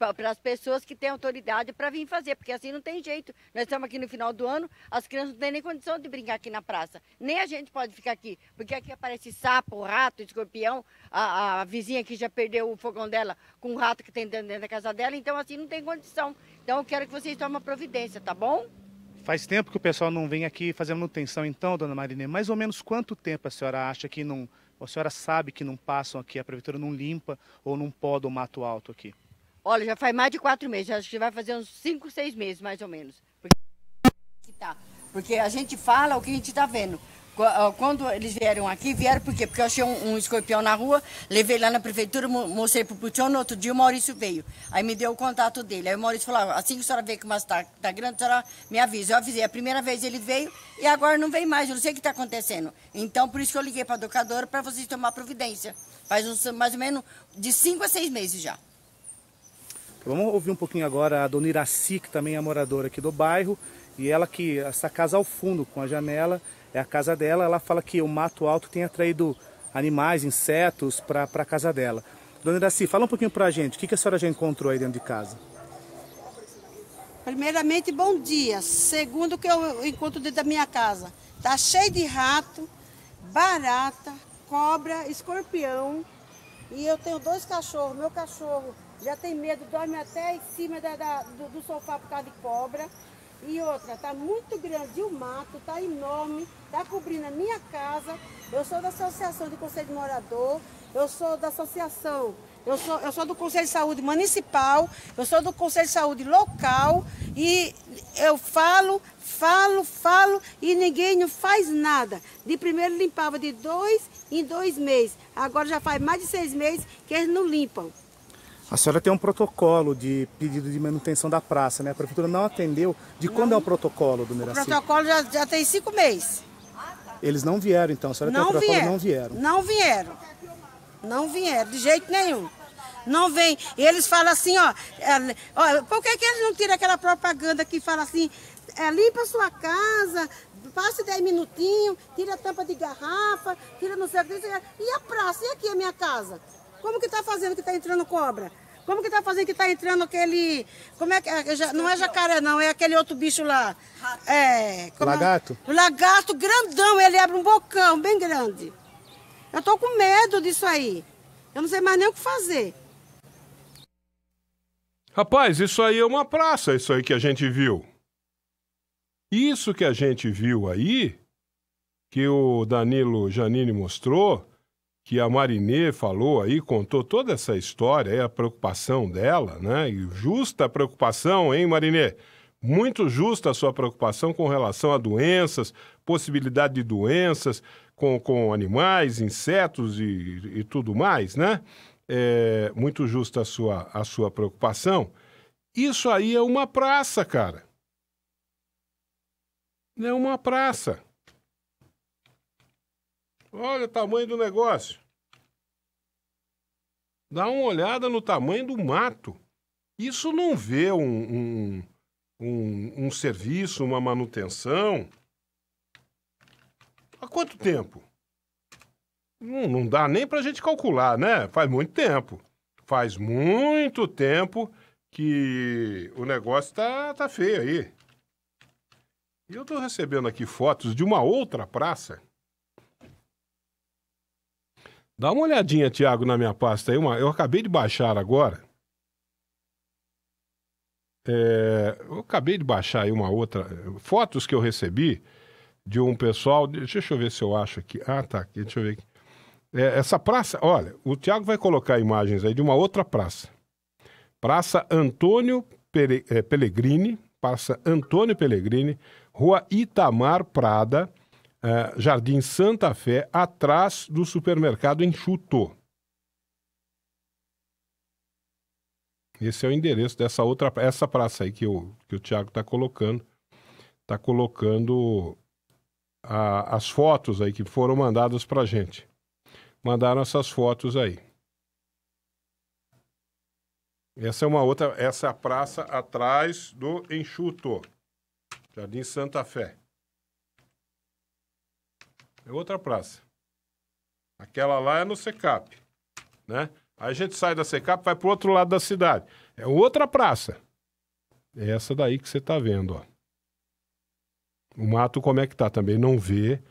Para as pessoas que têm autoridade para vir fazer, porque assim não tem jeito. Nós estamos aqui no final do ano, as crianças não têm nem condição de brincar aqui na praça. Nem a gente pode ficar aqui, porque aqui aparece sapo, rato, escorpião. A vizinha aqui já perdeu o fogão dela com um rato que tem dentro da casa dela, então assim não tem condição. Então eu quero que vocês tomem providência, tá bom? Faz tempo que o pessoal não vem aqui fazer manutenção. Então, dona Marinê, mais ou menos quanto tempo a senhora acha que não... A senhora sabe que não passam aqui, a prefeitura não limpa ou não poda o mato alto aqui? Olha, já faz mais de 4 meses, acho que vai fazer uns 5, 6 meses mais ou menos. Porque a gente fala o que a gente está vendo. Quando eles vieram aqui, vieram por quê? Porque eu achei um escorpião na rua, levei lá na prefeitura, mostrei pro Puccione, no outro dia o Maurício veio. Aí me deu o contato dele. Aí o Maurício falou, assim que a senhora vê que o mato tá grande, a senhora me avisa. Eu avisei, a primeira vez ele veio e agora não vem mais, eu não sei o que está acontecendo. Então, por isso que eu liguei para a educadora, para vocês tomar providência. Faz uns, mais ou menos de 5 a 6 meses já. Vamos ouvir um pouquinho agora a dona Iraci, que também é moradora aqui do bairro, e ela que, essa casa ao fundo com a janela, é a casa dela. Ela fala que o mato alto tem atraído animais, insetos para a casa dela. Dona Iraci, fala um pouquinho para a gente, o que a senhora já encontrou aí dentro de casa? Primeiramente, bom dia. Segundo, que eu encontro dentro da minha casa, tá cheio de rato, barata, cobra, escorpião. E eu tenho 2 cachorros, meu cachorro já tem medo, dorme até em cima do sofá por causa de cobra. E outra, tá muito grande o mato, tá enorme, tá cobrindo a minha casa. Eu sou da Associação do Conselho de Morador, eu sou da Associação, eu sou do Conselho de Saúde Municipal, eu sou do Conselho de Saúde Local, e eu falo e ninguém não faz nada. De primeiro limpava de 2 em 2 meses, agora já faz mais de 6 meses que eles não limpam. A senhora tem um protocolo de pedido de manutenção da praça, né? A prefeitura não atendeu. De quando é o protocolo, dona Iraci? O protocolo já tem 5 meses. Eles não vieram, então? A senhora tem o protocolo, não vieram? Não vieram. Não vieram, de jeito nenhum. Não vem. E eles falam assim, ó, por que eles não tiram aquela propaganda que fala assim, limpa a sua casa, passa 10 minutinhos, tira a tampa de garrafa, tira não sei o que. E a praça? E aqui a minha casa? Como que está fazendo que está entrando cobra? Como que está fazendo que está entrando aquele... Como é que... Não é jacaré, não. É aquele outro bicho lá. É... Lagarto? É? Lagarto grandão. Ele abre um bocão bem grande. Eu estou com medo disso aí. Eu não sei mais nem o que fazer. Rapaz, isso aí é uma praça, isso aí que a gente viu. Isso que a gente viu aí, que o Danilo Janini mostrou... que a Marinê falou aí, contou toda essa história, é a preocupação dela, né? E justa a preocupação, hein, Marinê? Muito justa a sua preocupação com relação a doenças, possibilidade de doenças com animais, insetos e tudo mais, né? É, muito justa a sua preocupação. Isso aí é uma praça, cara. É uma praça. Olha o tamanho do negócio. Dá uma olhada no tamanho do mato. Isso não vê um serviço, uma manutenção. Há quanto tempo? Não dá nem pra gente calcular, né? Faz muito tempo. Faz muito tempo que o negócio tá feio aí. E eu tô recebendo aqui fotos de uma outra praça. Dá uma olhadinha, Tiago, na minha pasta aí. Eu acabei de baixar agora. Eu acabei de baixar aí uma outra... Fotos que eu recebi de um pessoal... Deixa eu ver se eu acho aqui. Ah, tá. Aqui, deixa eu ver aqui. Essa praça... Olha, o Tiago vai colocar imagens aí de uma outra praça. Praça Antônio Pellegrini. Praça Antônio Pellegrini. Rua Itamar Prada. Jardim Santa Fé, atrás do supermercado Enxuto. Esse é o endereço dessa outra praça aí que o Thiago está colocando. Está colocando as fotos aí que foram mandadas para a gente. Mandaram essas fotos aí. Essa é uma outra, essa é a praça atrás do Enxuto, Jardim Santa Fé. É outra praça. Aquela lá é no SECAP, né? Aí a gente sai da SECAP e vai para o outro lado da cidade. É outra praça. É essa daí que você está vendo, ó. O mato como é que tá também? Não vê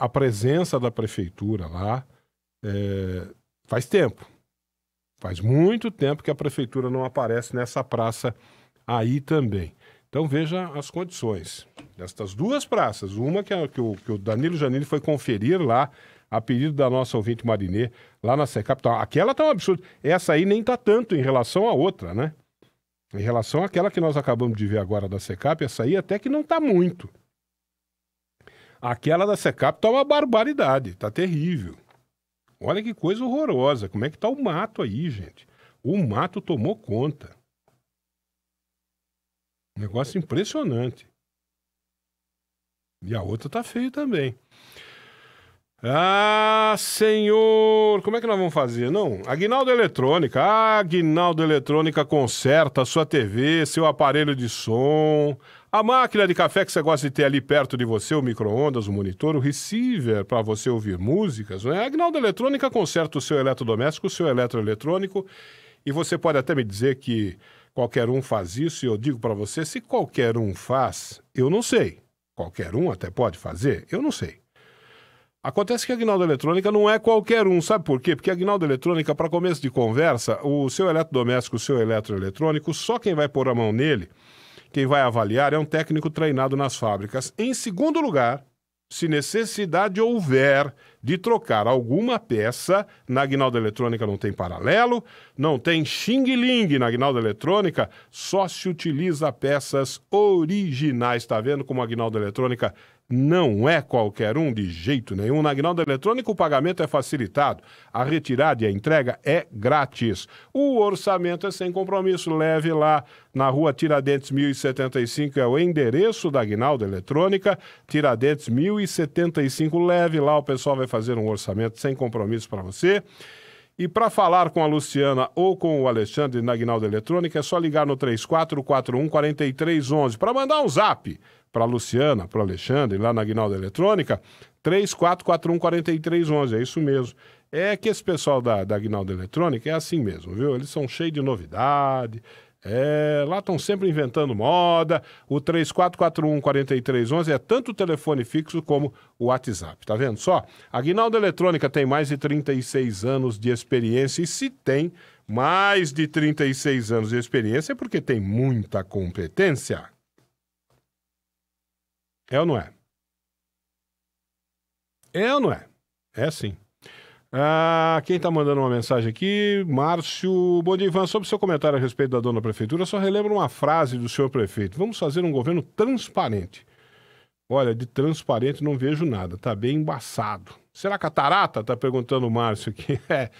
a presença da prefeitura lá. Faz tempo. Faz muito tempo que a prefeitura não aparece nessa praça aí também. Então veja as condições destas duas praças. Uma que o Danilo Janini foi conferir lá, a pedido da nossa ouvinte Marinê, lá na Secapital. Aquela tá um absurdo. Essa aí nem tá tanto em relação à outra, né? Em relação àquela que nós acabamos de ver agora da Secap, essa aí até que não tá muito. Aquela da Secap tá uma barbaridade, tá terrível. Olha que coisa horrorosa. Como é que tá o mato aí, gente? O mato tomou conta. Negócio impressionante. E a outra tá feia também. Ah, senhor, como é que nós vamos fazer? Não, Aguinaldo Eletrônica. Ah, Aguinaldo Eletrônica conserta a sua TV, seu aparelho de som, a máquina de café que você gosta de ter ali perto de você, o micro-ondas, o monitor, o receiver para você ouvir músicas, né? Aguinaldo Eletrônica conserta o seu eletrodoméstico, o seu eletroeletrônico, e você pode até me dizer que qualquer um faz isso, e eu digo para você, se qualquer um faz, eu não sei. Qualquer um até pode fazer, eu não sei. Acontece que a Aguinaldo Eletrônica não é qualquer um, sabe por quê? Porque a Aguinaldo Eletrônica, para começo de conversa, o seu eletrodoméstico, o seu eletroeletrônico, só quem vai pôr a mão nele, quem vai avaliar, é um técnico treinado nas fábricas. Em segundo lugar, se necessidade houver de trocar alguma peça, na Aguinaldo Eletrônica não tem paralelo, não tem xing-ling na Aguinaldo Eletrônica, só se utiliza peças originais. Tá vendo como a Aguinaldo Eletrônica não é qualquer um de jeito nenhum. Na Aguinaldo Eletrônica o pagamento é facilitado, a retirada e a entrega é grátis. O orçamento é sem compromisso, leve lá na rua Tiradentes 1075, é o endereço da Aguinaldo Eletrônica, Tiradentes 1075, leve lá, o pessoal vai fazer um orçamento sem compromisso para você. E para falar com a Luciana ou com o Alexandre na Aguinaldo Eletrônica é só ligar no 3441-4311, para mandar um zap para a Luciana, para o Alexandre, lá na Aguinaldo Eletrônica, 3441-4311, é isso mesmo. É que esse pessoal da Aguinaldo Eletrônica é assim mesmo, viu? Eles são cheios de novidade, lá estão sempre inventando moda. O 3441-4311 é tanto o telefone fixo como o WhatsApp, tá vendo só? A Aguinaldo Eletrônica tem mais de 36 anos de experiência, e se tem mais de 36 anos de experiência é porque tem muita competência. É ou não é? É ou não é? É sim. Ah, quem está mandando uma mensagem aqui? Márcio. Bom dia, Ivan. Sobre o seu comentário a respeito da dona prefeitura, só relembro uma frase do senhor prefeito. Vamos fazer um governo transparente. Olha, de transparente não vejo nada. Está bem embaçado. Será catarata? Está perguntando o Márcio aqui. É.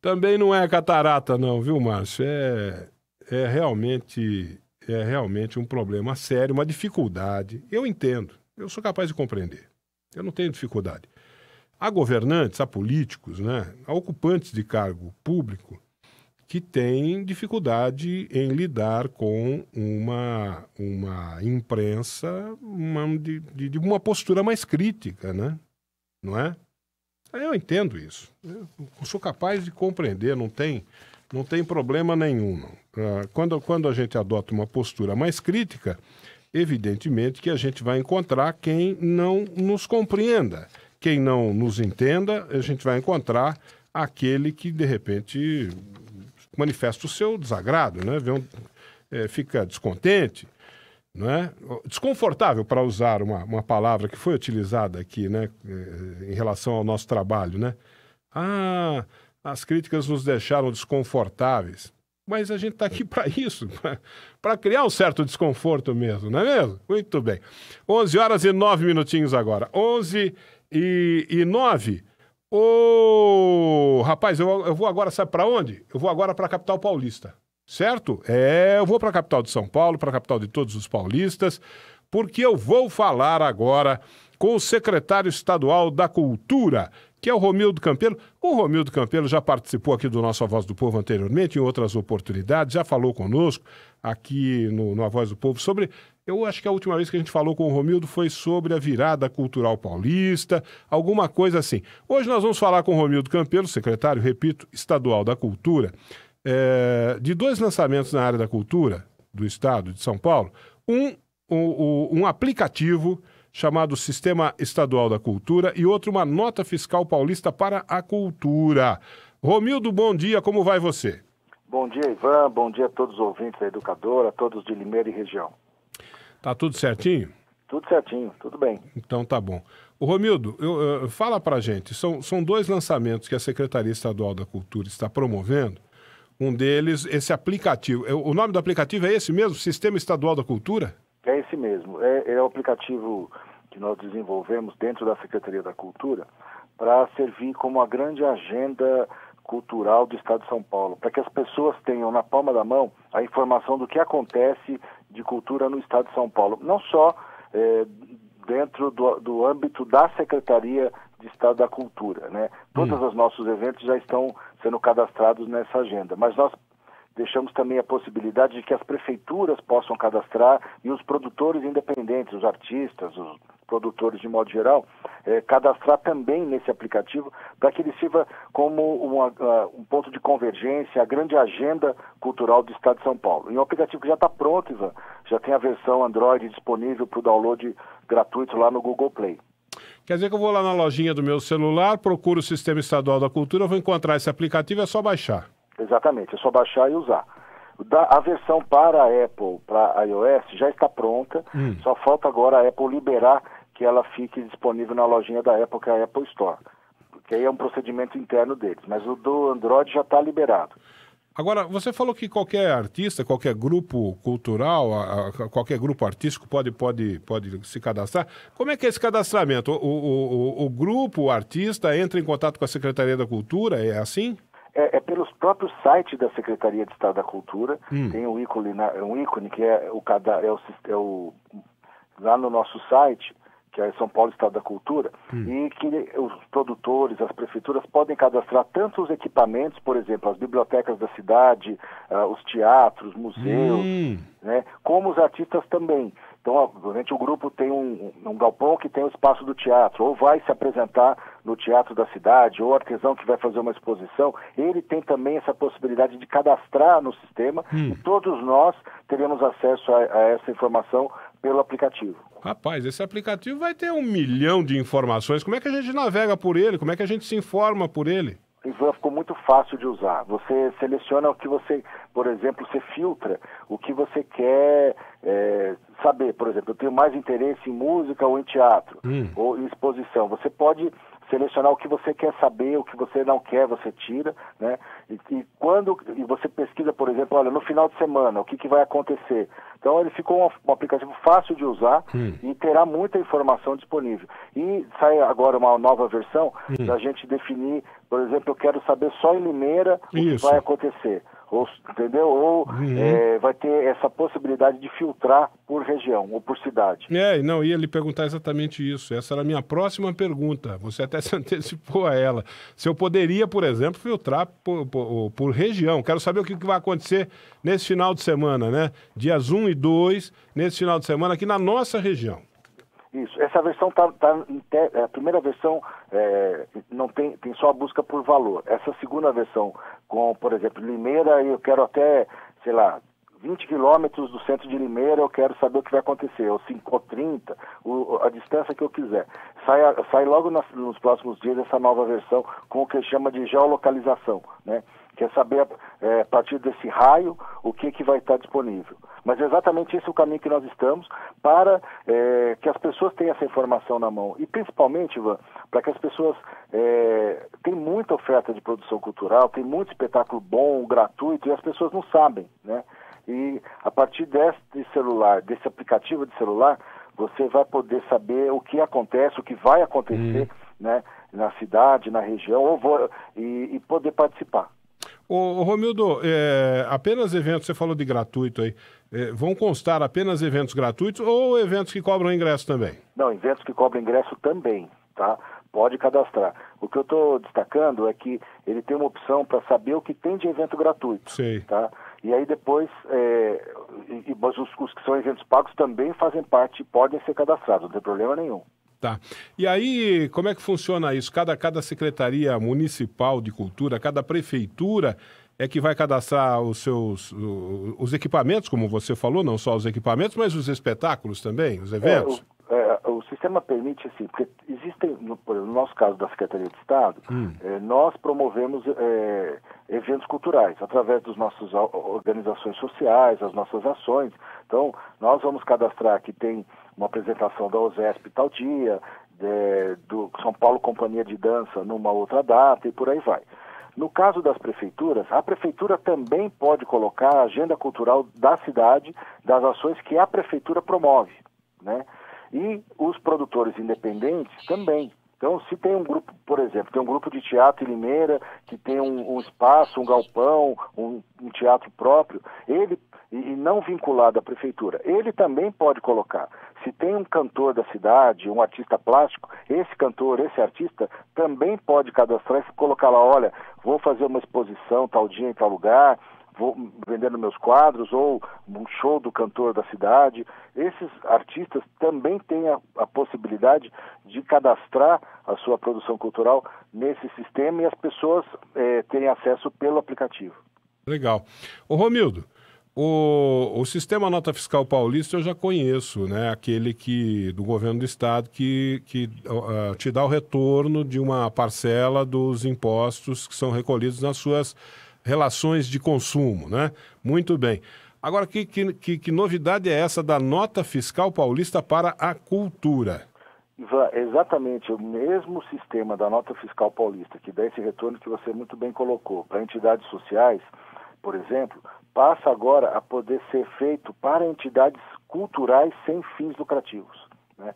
Também não é catarata não, viu, Márcio? É realmente um problema sério, uma dificuldade. Eu entendo, eu sou capaz de compreender. Eu não tenho dificuldade. Há governantes, há políticos, né? Há ocupantes de cargo público que têm dificuldade em lidar com uma imprensa de uma postura mais crítica, né? Não é? Eu entendo isso. Eu sou capaz de compreender, não tem problema nenhum, não. Quando a gente adota uma postura mais crítica, evidentemente que a gente vai encontrar quem não nos compreenda. Quem não nos entenda, a gente vai encontrar aquele que, de repente, manifesta o seu desagrado, né? Fica descontente, né? Desconfortável, para usar uma palavra que foi utilizada aqui, né? Em relação ao nosso trabalho, né? Ah, as críticas nos deixaram desconfortáveis, mas a gente está aqui para isso, para criar um certo desconforto mesmo, não é mesmo? Muito bem. 11h09 agora, 11h09. Ô, rapaz, eu vou agora, sabe para onde? Eu vou agora para a capital paulista, certo? Eu vou para a capital de São Paulo, para a capital de todos os paulistas, porque eu vou falar agora com o secretário estadual da Cultura, que é o Romildo Campelo. O Romildo Campelo já participou aqui do nosso A Voz do Povo anteriormente, em outras oportunidades, já falou conosco aqui no A Voz do Povo sobre... Eu acho que a última vez que a gente falou com o Romildo foi sobre a virada cultural paulista, alguma coisa assim. Hoje nós vamos falar com o Romildo Campelo, secretário, repito, estadual da Cultura, de dois lançamentos na área da cultura do estado de São Paulo. Um aplicativo chamado Sistema Estadual da Cultura, e outro, uma nota fiscal paulista para a cultura. Romildo, bom dia, como vai você? Bom dia, Ivan. Bom dia a todos os ouvintes da Educadora, a todos de Limeira e região. Tá tudo certinho? Tudo certinho, tudo bem. Então tá bom. O Romildo, fala pra gente, são dois lançamentos que a Secretaria Estadual da Cultura está promovendo. Um deles, esse aplicativo. O nome do aplicativo é esse mesmo? Sistema Estadual da Cultura? É esse mesmo. É o aplicativo que nós desenvolvemos dentro da Secretaria da Cultura para servir como a grande agenda cultural do Estado de São Paulo, para que as pessoas tenham na palma da mão a informação do que acontece de cultura no Estado de São Paulo, não só dentro do âmbito da Secretaria de Estado da Cultura, né? Todos os nossos eventos já estão sendo cadastrados nessa agenda, mas nós deixamos também a possibilidade de que as prefeituras possam cadastrar e os produtores independentes, os artistas, os produtores de modo geral, cadastrar também nesse aplicativo para que ele sirva como um ponto de convergência, a grande agenda cultural do Estado de São Paulo. E um aplicativo que já está pronto, Ivan, já tem a versão Android disponível para o download gratuito lá no Google Play. Quer dizer que eu vou lá na lojinha do meu celular, procuro o Sistema Estadual da Cultura, vou encontrar esse aplicativo, é só baixar. Exatamente, é só baixar e usar. A versão para a Apple, para iOS, já está pronta, só falta agora a Apple liberar que ela fique disponível na lojinha da Apple, que é a Apple Store, que aí é um procedimento interno deles, mas o do Android já está liberado. Agora, você falou que qualquer artista, qualquer grupo cultural, qualquer grupo artístico pode se cadastrar. Como é que é esse cadastramento? O grupo, o artista entra em contato com a Secretaria da Cultura, é assim? É pelos próprios sites da Secretaria de Estado da Cultura, tem um ícone que é o lá no nosso site, que é São Paulo Estado da Cultura, e que os produtores, as prefeituras podem cadastrar tanto os equipamentos, por exemplo, as bibliotecas da cidade, os teatros, museus, né, como os artistas também. Então, obviamente, o grupo tem um galpão que tem o espaço do teatro, ou vai se apresentar no teatro da cidade, ou o artesão que vai fazer uma exposição, ele tem também essa possibilidade de cadastrar no sistema, e todos nós teremos acesso a essa informação pelo aplicativo. Rapaz, esse aplicativo vai ter 1 milhão de informações. Como é que a gente navega por ele? Como é que a gente se informa por ele? Ivan, ficou muito fácil de usar. Você seleciona o que você, por exemplo, você filtra o que você quer saber. Por exemplo, eu tenho mais interesse em música ou em teatro, ou em exposição. Você pode selecionar o que você quer saber, o que você não quer, você tira, né? E você pesquisa, por exemplo, olha, no final de semana, o que vai acontecer? Então ele ficou um aplicativo fácil de usar e terá muita informação disponível. E sai agora uma nova versão para a gente definir, por exemplo, eu quero saber só em Limeira o que vai acontecer. Ou, entendeu? Ou vai ter essa possibilidade de filtrar por região ou por cidade. Não, ia lhe perguntar exatamente isso. Essa era a minha próxima pergunta. Você até se antecipou a ela. Se eu poderia, por exemplo, filtrar por região. Quero saber o que vai acontecer nesse final de semana, né? Dias 1 e 2, nesse final de semana, aqui na nossa região. Isso, essa versão a primeira versão não tem só a busca por valor. Essa segunda versão, com, por exemplo, Limeira, eu quero até, sei lá, 20 quilômetros do centro de Limeira, eu quero saber o que vai acontecer, ou 5 ou 30, a distância que eu quiser. Sai logo nos próximos dias essa nova versão com o que chama de geolocalização, né? Quer saber, a partir desse raio, o que vai estar disponível. Mas é exatamente esse o caminho que nós estamos para que as pessoas tenham essa informação na mão. E principalmente, Ivan, para que as pessoas... Tem muita oferta de produção cultural, tem muito espetáculo bom, gratuito, e as pessoas não sabem, né? E a partir desse aplicativo de celular, você vai poder saber o que acontece, o que vai acontecer, né, na cidade, na região, e poder participar. Ô Romildo, apenas eventos, você falou de gratuito aí, vão constar apenas eventos gratuitos ou eventos que cobram ingresso também? Não, eventos que cobram ingresso também, tá? Pode cadastrar. O que eu estou destacando é que ele tem uma opção para saber o que tem de evento gratuito. Sei. Tá? E aí depois, mas os que são eventos pagos também fazem parte, podem ser cadastrados, não tem problema nenhum. Tá. E aí, como é que funciona isso? Cada Secretaria Municipal de Cultura, cada prefeitura é que vai cadastrar os seus os equipamentos, como você falou, não só os equipamentos, mas os espetáculos também, os eventos? O sistema permite, assim, porque existem, no nosso caso da Secretaria de Estado, nós promovemos eventos culturais, através das nossas organizações sociais, as nossas ações. Então, nós vamos cadastrar que tem uma apresentação da OSESP tal dia, do São Paulo Companhia de Dança numa outra data e por aí vai. No caso das prefeituras, a prefeitura também pode colocar a agenda cultural da cidade, das ações que a prefeitura promove, né? E os produtores independentes também. Então, se tem um grupo, por exemplo, tem um grupo de teatro em Limeira, que tem um espaço, um galpão, um teatro próprio, e não vinculado à prefeitura, ele também pode colocar. Se tem um cantor da cidade, um artista plástico, esse cantor, esse artista, também pode cadastrar e colocar lá, olha, vou fazer uma exposição tal dia em tal lugar, vou vendendo meus quadros, ou um show do cantor da cidade. Esses artistas também têm a possibilidade de cadastrar a sua produção cultural nesse sistema e as pessoas terem acesso pelo aplicativo. Legal. Ô Romildo, o sistema nota fiscal paulista eu já conheço, né? Aquele do governo do estado que te dá o retorno de uma parcela dos impostos que são recolhidos nas suas relações de consumo, né? Muito bem. Agora, que novidade é essa da nota fiscal paulista para a cultura? Ivan, exatamente o mesmo sistema da nota fiscal paulista, que dá esse retorno que você muito bem colocou, para entidades sociais, por exemplo, passa agora a poder ser feito para entidades culturais sem fins lucrativos, né?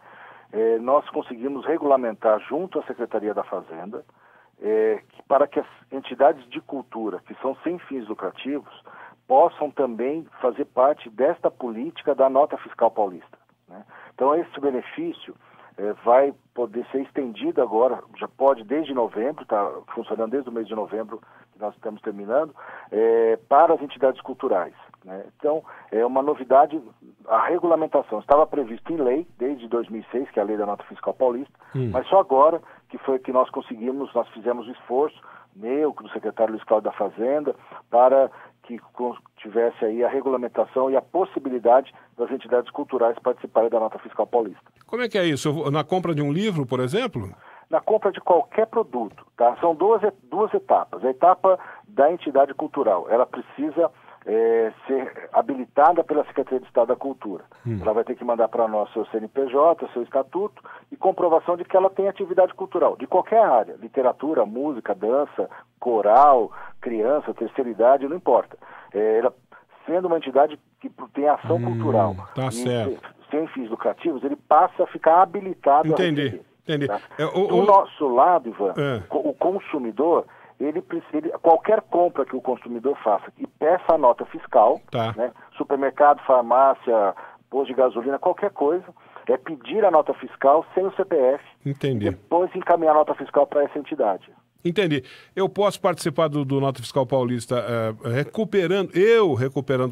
Nós conseguimos regulamentar junto à Secretaria da Fazenda, para que as entidades de cultura, que são sem fins lucrativos, possam também fazer parte desta política da nota fiscal paulista, né? Então, esse benefício vai poder ser estendido agora, já pode desde novembro, está funcionando desde o mês de novembro, que nós estamos terminando, para as entidades culturais, né? Então, é uma novidade, a regulamentação estava prevista em lei, desde 2006, que é a lei da nota fiscal paulista, mas só agora que foi que nós fizemos o esforço, do secretário Luiz Cláudio da Fazenda, para que tivesse aí a regulamentação e a possibilidade das entidades culturais participarem da nota fiscal paulista. Como é que é isso? Na compra de um livro, por exemplo? Na compra de qualquer produto, tá? São duas etapas. A etapa da entidade cultural, ela precisa ser habilitada pela Secretaria de Estado da Cultura. Ela vai ter que mandar para nós seu CNPJ, seu estatuto e comprovação de que ela tem atividade cultural, de qualquer área, literatura, música, dança, coral, criança, terceira idade, não importa. Ela, sendo uma entidade que tem ação cultural, tá certo, sem fins lucrativos, ele passa a ficar habilitado. Entendi. Tá? Do nosso lado, Ivan, o consumidor, qualquer compra que o consumidor faça e peça a nota fiscal, tá, né? Supermercado, farmácia, posto de gasolina, qualquer coisa, é pedir a nota fiscal sem o CPF. Entendi. Depois encaminhar a nota fiscal para essa entidade. Entendi. Eu posso participar do Nota Fiscal Paulista recuperando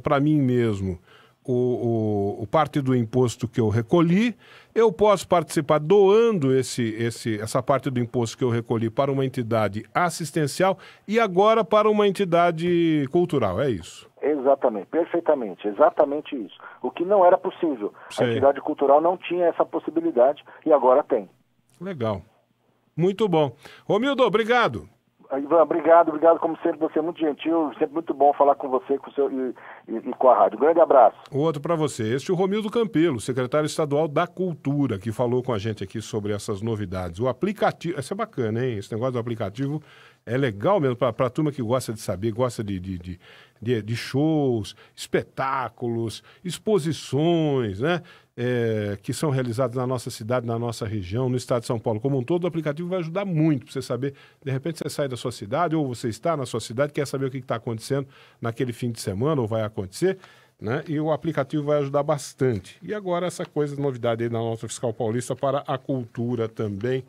para mim mesmo o parte do imposto que eu recolhi. Eu posso participar doando essa parte do imposto que eu recolhi para uma entidade assistencial e agora para uma entidade cultural, é isso? Exatamente, perfeitamente, exatamente isso. O que não era possível. Sei. A entidade cultural não tinha essa possibilidade e agora tem. Legal, muito bom. Romildo, obrigado. Ivan, obrigado, como sempre, você é muito gentil, sempre muito bom falar com você e com a rádio. Um grande abraço. Outro para você. Este é o Romildo Campelo, secretário estadual da Cultura, que falou com a gente aqui sobre essas novidades. O aplicativo, isso é bacana, hein? Esse negócio do aplicativo é legal mesmo para a turma que gosta de saber, gosta de shows, espetáculos, exposições, né? Que são realizados na nossa cidade, na nossa região, no estado de São Paulo como um todo. O aplicativo vai ajudar muito para você saber, de repente você sai da sua cidade ou você está na sua cidade, quer saber o que está acontecendo naquele fim de semana ou vai acontecer, né? E o aplicativo vai ajudar bastante. E agora essa coisa, novidade aí da nota fiscal paulista para a cultura também.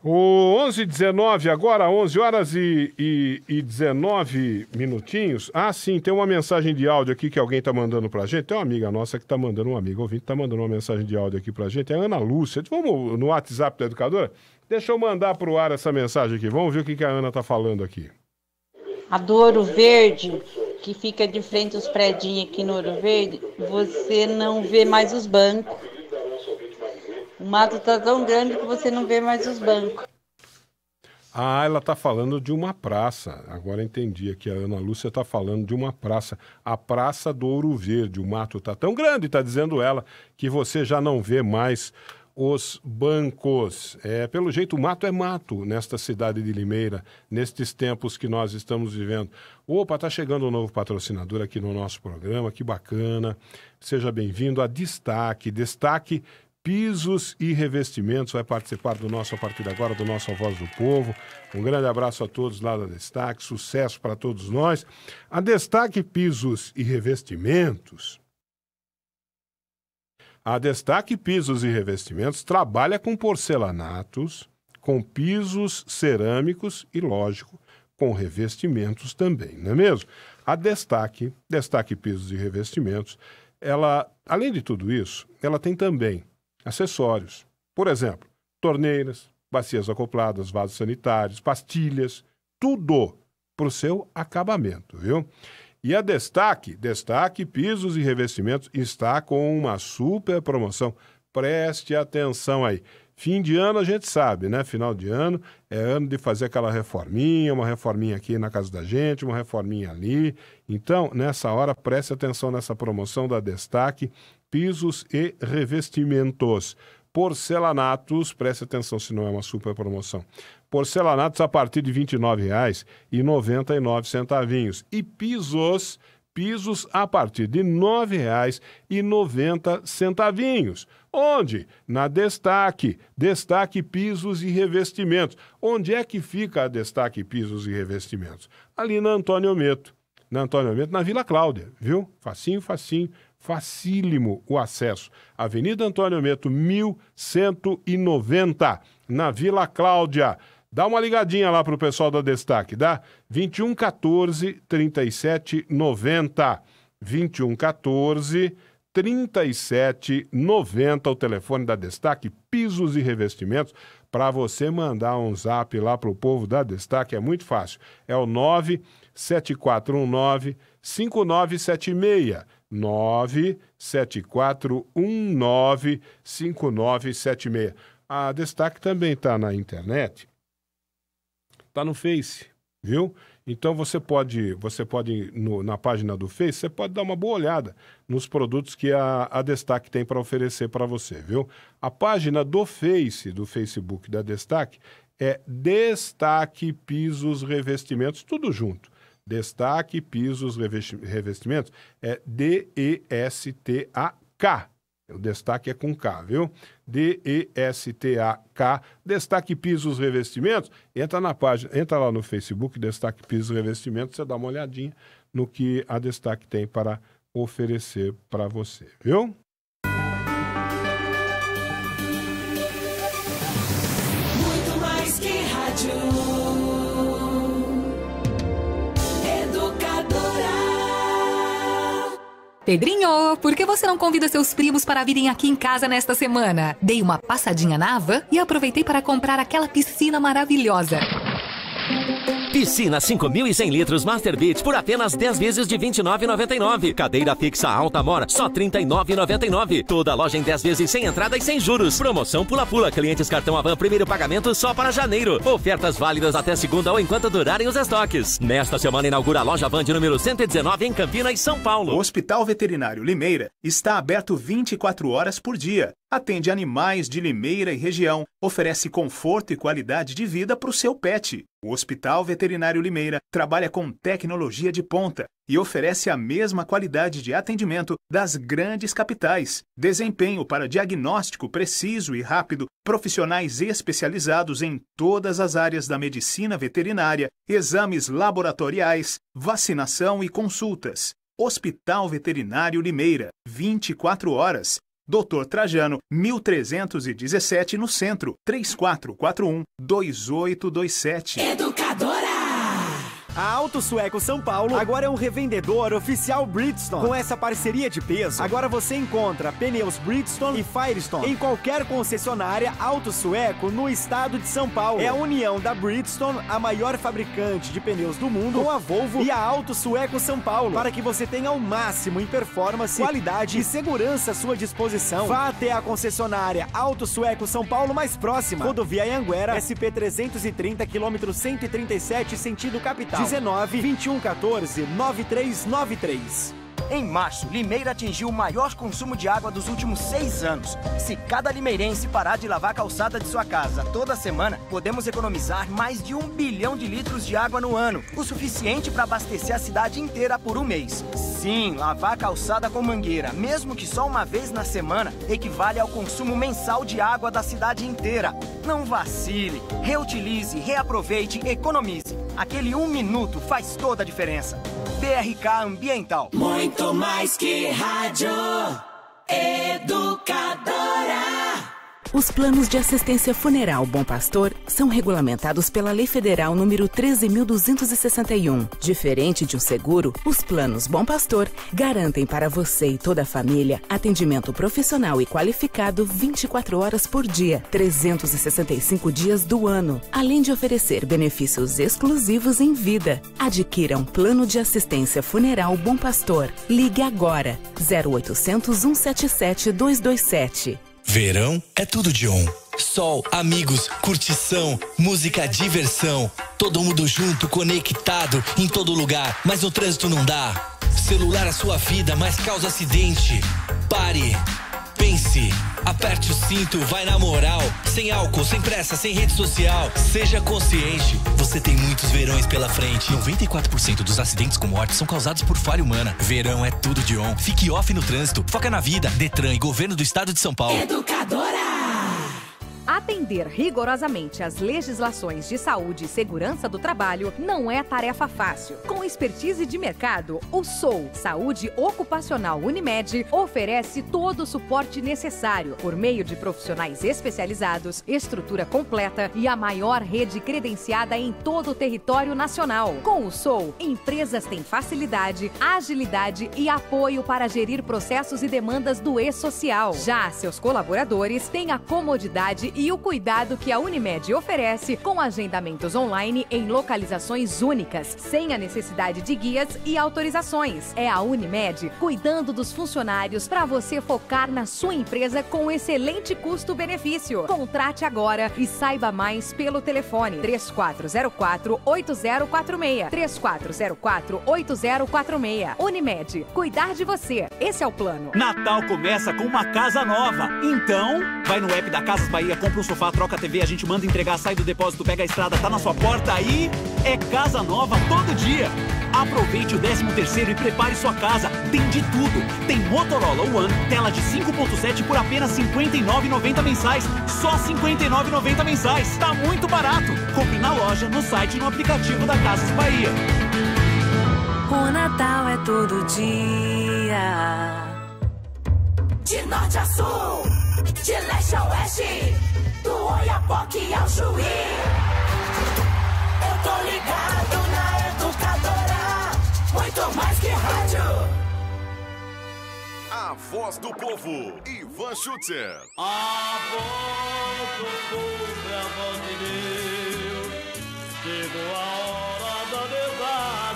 O 11h19, agora 11h19. Ah, sim, tem uma mensagem de áudio aqui que alguém está mandando para a gente. Tem uma amiga nossa que está mandando, uma amiga ouvinte, está mandando uma mensagem de áudio aqui para a gente. É a Ana Lúcia. Vamos no WhatsApp da Educadora? Deixa eu mandar para o ar essa mensagem aqui. Vamos ver o que a Ana está falando aqui. Adoro Verde, que fica de frente aos prédinhos aqui no Ouro Verde. Você não vê mais os bancos. mato está tão grande que você não vê mais os bancos. Ah, ela está falando de uma praça. Agora entendi aqui, a Ana Lúcia está falando de uma praça. A Praça do Ouro Verde. O mato está tão grande, está dizendo ela, que você já não vê mais os bancos. É, pelo jeito, o mato é mato nesta cidade de Limeira, nestes tempos que nós estamos vivendo. Opa, está chegando um novo patrocinador aqui no nosso programa, que bacana. Seja bem-vindo a Destaque. Destaque Pisos e Revestimentos vai participar do nosso, a partir de agora, do nosso A Voz do Povo. Um grande abraço a todos lá da Destaque, sucesso para todos nós. A Destaque Pisos e Revestimentos... A Destaque Pisos e Revestimentos trabalha com porcelanatos, com pisos cerâmicos e, lógico, com revestimentos também, não é mesmo? A Destaque, Destaque Pisos e Revestimentos, ela, além de tudo isso, ela tem também acessórios. Por exemplo, torneiras, bacias acopladas, vasos sanitários, pastilhas, tudo para o seu acabamento, viu? E a Destaque, Destaque Pisos e Revestimentos, está com uma super promoção. Preste atenção aí. Fim de ano a gente sabe, né? Final de ano é ano de fazer aquela reforminha, uma reforminha aqui na casa da gente, uma reforminha ali. Então, nessa hora, preste atenção nessa promoção da Destaque Pisos e Revestimentos. Porcelanatos, preste atenção se não é uma super promoção. Porcelanatos a partir de R$ 29,99. E pisos a partir de R$ 9,90. Onde? Na Destaque. Destaque Pisos e Revestimentos. Onde é que fica a Destaque Pisos e Revestimentos? Ali na Antônio Meto. Na Antônio Meto, na Vila Cláudia, viu? Facinho, facinho. Facílimo o acesso. Avenida Antônio Meto, 1190, na Vila Cláudia. Dá uma ligadinha lá para o pessoal da Destaque, dá? 2114-3790. 2114-3790, o telefone da Destaque Pisos e Revestimentos. Para você mandar um zap lá para o povo da Destaque, é muito fácil. É o 97419-5976. 97419-5976. A Destaque também está na internet, está no Face, viu? Então você pode na página do Face, você pode dar uma boa olhada nos produtos que a Destaque tem para oferecer para você, viu? A página do Face, do Facebook da Destaque, é Destaque Pisos Revestimentos, tudo junto. Destaque Pisos Revestimentos é D-E-S-T-A-K. O Destaque é com K, viu? D-E-S-T-A-K. Destaque Pisos Revestimentos. Entra na página, entra lá no Facebook, Destaque Pisos Revestimentos, você dá uma olhadinha no que a Destaque tem para oferecer para você, viu? Muito mais que rádio. Pedrinho, por que você não convida seus primos para virem aqui em casa nesta semana? Dei uma passadinha na Havan e aproveitei para comprar aquela piscina maravilhosa. Piscina 5.100 litros Master Beach por apenas 10 vezes de R$ 29,99. Cadeira fixa alta mora só R$ 39,99. Toda loja em 10 vezes sem entrada e sem juros. Promoção pula-pula. Clientes cartão Havan, primeiro pagamento só para janeiro. Ofertas válidas até segunda ou enquanto durarem os estoques. Nesta semana inaugura a loja Havan de número 119 em Campinas, São Paulo. O Hospital Veterinário Limeira está aberto 24 horas por dia. Atende animais de Limeira e região, oferece conforto e qualidade de vida para o seu pet. O Hospital Veterinário Limeira trabalha com tecnologia de ponta e oferece a mesma qualidade de atendimento das grandes capitais. Desempenho para diagnóstico preciso e rápido, profissionais especializados em todas as áreas da medicina veterinária, exames laboratoriais, vacinação e consultas. Hospital Veterinário Limeira, 24 horas. Doutor Trajano, 1317, no centro, 3441-2827. Educadora! A Auto Sueco São Paulo agora é um revendedor oficial Bridgestone. Com essa parceria de peso, agora você encontra pneus Bridgestone e Firestone em qualquer concessionária Auto Sueco no estado de São Paulo. É a união da Bridgestone, a maior fabricante de pneus do mundo, com a Volvo e a Auto Sueco São Paulo, para que você tenha o máximo em performance, qualidade e segurança à sua disposição. Vá até a concessionária Auto Sueco São Paulo mais próxima. Rodovia Anhanguera, SP 330, quilômetro 137, sentido capital. 19-2114-9393. Em março, Limeira atingiu o maior consumo de água dos últimos 6 anos. Se cada limeirense parar de lavar a calçada de sua casa toda semana, podemos economizar mais de 1 bilhão de litros de água no ano, o suficiente para abastecer a cidade inteira por um mês. Sim, lavar a calçada com mangueira, mesmo que só uma vez na semana, equivale ao consumo mensal de água da cidade inteira. Não vacile, reutilize, reaproveite, economize. Aquele 1 minuto faz toda a diferença. DRK Ambiental. Muito mais que rádio, educadora. Os planos de assistência funeral Bom Pastor são regulamentados pela Lei Federal número 13.261. Diferente de um seguro, os planos Bom Pastor garantem para você e toda a família atendimento profissional e qualificado 24 horas por dia, 365 dias do ano, além de oferecer benefícios exclusivos em vida. Adquira um plano de assistência funeral Bom Pastor. Ligue agora, 0800 177 227. Verão é tudo de on. Sol, amigos, curtição, música, diversão. Todo mundo junto, conectado, em todo lugar, mas no trânsito não dá. Celular é sua vida, mas causa acidente. Pare, pense, aperte o cinto, vai na moral. Sem álcool, sem pressa, sem rede social. Seja consciente, você tem muitos verões pela frente. 94% dos acidentes com morte são causados por falha humana. Verão é tudo de on. Fique off no trânsito, foca na vida. Detran e Governo do Estado de São Paulo. Educadora! Atender rigorosamente às legislações de saúde e segurança do trabalho não é tarefa fácil. Com expertise de mercado, o SOU, Saúde Ocupacional Unimed, oferece todo o suporte necessário por meio de profissionais especializados, estrutura completa e a maior rede credenciada em todo o território nacional. Com o SOU, empresas têm facilidade, agilidade e apoio para gerir processos e demandas do e-social. Já seus colaboradores têm a comodidade e o cuidado que a Unimed oferece com agendamentos online em localizações únicas, sem a necessidade de guias e autorizações. É a Unimed cuidando dos funcionários para você focar na sua empresa com excelente custo-benefício. Contrate agora e saiba mais pelo telefone 3404-8046. 3404-8046. Unimed, cuidar de você. Esse é o plano. Natal começa com uma casa nova. Então, vai no app da Casas Bahia, compra um sofá, troca a TV, a gente manda entregar, sai do depósito, pega a estrada, tá na sua porta aí. É casa nova todo dia. Aproveite o 13º e prepare sua casa. Tem de tudo. Tem Motorola One, tela de 5.7 por apenas R$ 59,90 mensais. Só R$ 59,90 mensais. Tá muito barato. Compre na loja, no site e no aplicativo da Casas Bahia. O Natal é todo dia. De norte a sul, de leste a oeste, do Oiapoque ao Chuí. Eu tô ligado na Educadora, muito mais que rádio. A Voz do Povo, Ivan Schutzer. A voz do povo é a voz de Deus. Chegou a hora da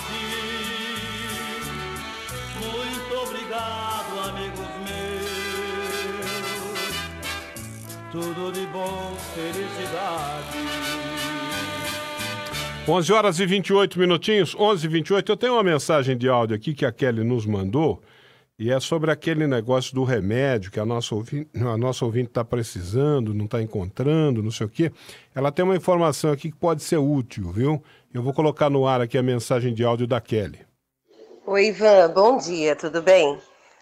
verdade. Muito obrigado, amigos meus. Tudo de bom, felicidade. 11h28, 11h28. Eu tenho uma mensagem de áudio aqui que a Kelly nos mandou e é sobre aquele negócio do remédio que a nossa ouvinte está precisando, não está encontrando, não sei o quê. Ela tem uma informação aqui que pode ser útil, viu? Eu vou colocar no ar aqui a mensagem de áudio da Kelly. Oi, Ivan, bom dia, tudo bem?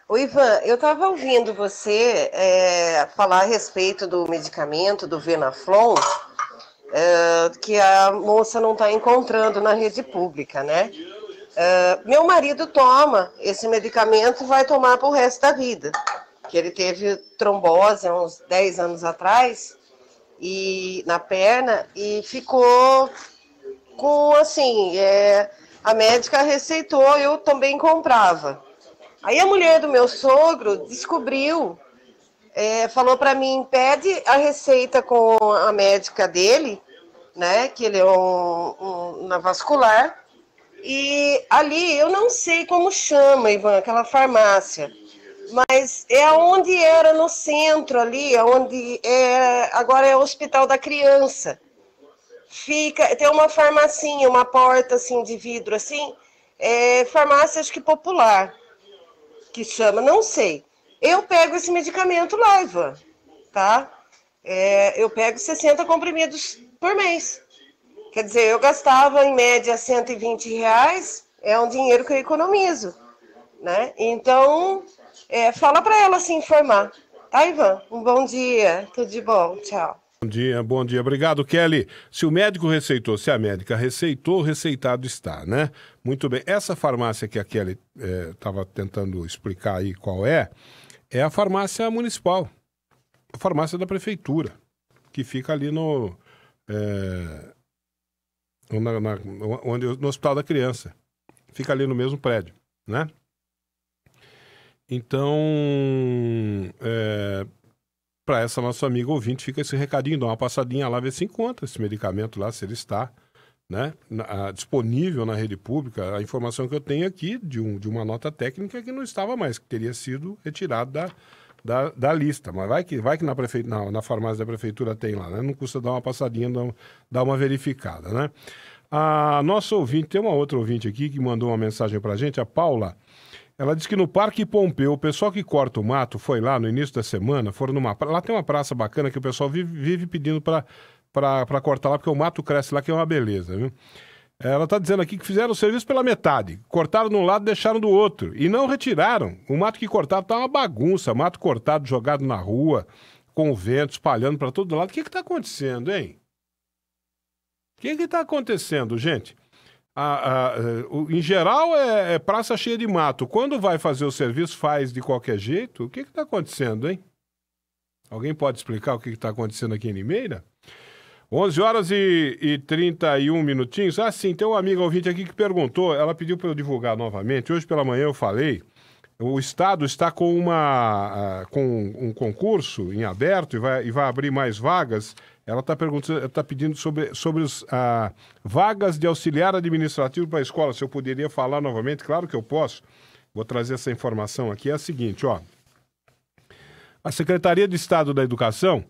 Ô Ivan, eu estava ouvindo você falar a respeito do medicamento, do Venaflon, que a moça não está encontrando na rede pública, né? Meu marido toma esse medicamento e vai tomar para o resto da vida, que ele teve trombose há uns 10 anos atrás na perna e ficou com, assim, a médica receitou, eu também comprava. Aí a mulher do meu sogro descobriu, falou para mim, pede a receita com a médica dele, né, que ele é na vascular, e ali, eu não sei como chama, Ivan, aquela farmácia, mas é onde era no centro ali, onde agora é o Hospital da Criança. Fica, tem uma farmacinha, uma porta assim de vidro assim, farmácia acho que popular, que chama, não sei. Eu pego esse medicamento lá, Ivan, tá? Eu pego 60 comprimidos por mês. Quer dizer, eu gastava em média R$120, é um dinheiro que eu economizo, né? Então, fala para ela se informar. Tá, Ivan? Um bom dia, tudo de bom, tchau. Bom dia, obrigado, Kelly. Se o médico receitou, se a médica receitou, receitado está, né? Muito bem, essa farmácia que a Kelly estava tentando explicar aí qual é a farmácia municipal, a farmácia da prefeitura, que fica ali no... no Hospital da Criança. Fica ali no mesmo prédio, né? Então, para essa nossa amiga ouvinte, fica esse recadinho, dá uma passadinha lá, vê se encontra esse medicamento lá, se ele está, né, disponível na rede pública. A informação que eu tenho aqui de uma nota técnica que não estava mais, que teria sido retirado da lista, mas vai que na farmácia da prefeitura tem lá, né? Não custa dar uma passadinha, dar uma verificada, né? A nossa ouvinte, tem uma outra ouvinte aqui que mandou uma mensagem pra gente, a Paula. Ela disse que no Parque Pompeu, o pessoal que corta o mato foi lá no início da semana, foram numa praça, lá tem uma praça bacana que o pessoal vive pedindo pra cortar lá, porque o mato cresce lá, que é uma beleza, viu? Ela está dizendo aqui que fizeram o serviço pela metade. Cortaram de um lado, deixaram do outro. E não retiraram. O mato que cortaram está uma bagunça. Mato cortado, jogado na rua, com o vento, espalhando para todo lado. O que está acontecendo, hein? O que está acontecendo, gente? Em geral, é praça cheia de mato. Quando vai fazer o serviço, faz de qualquer jeito. O que está acontecendo, hein? Alguém pode explicar o que está acontecendo aqui em Limeira? 11h31. Ah, sim, tem uma amiga ouvinte aqui que perguntou, ela pediu para eu divulgar novamente. Hoje pela manhã eu falei, o Estado está com um concurso em aberto e vai abrir mais vagas. Ela está pedindo sobre as vagas de auxiliar administrativo para a escola. Se eu poderia falar novamente, claro que eu posso. Vou trazer essa informação aqui. É a seguinte, ó. A Secretaria de Estado da Educação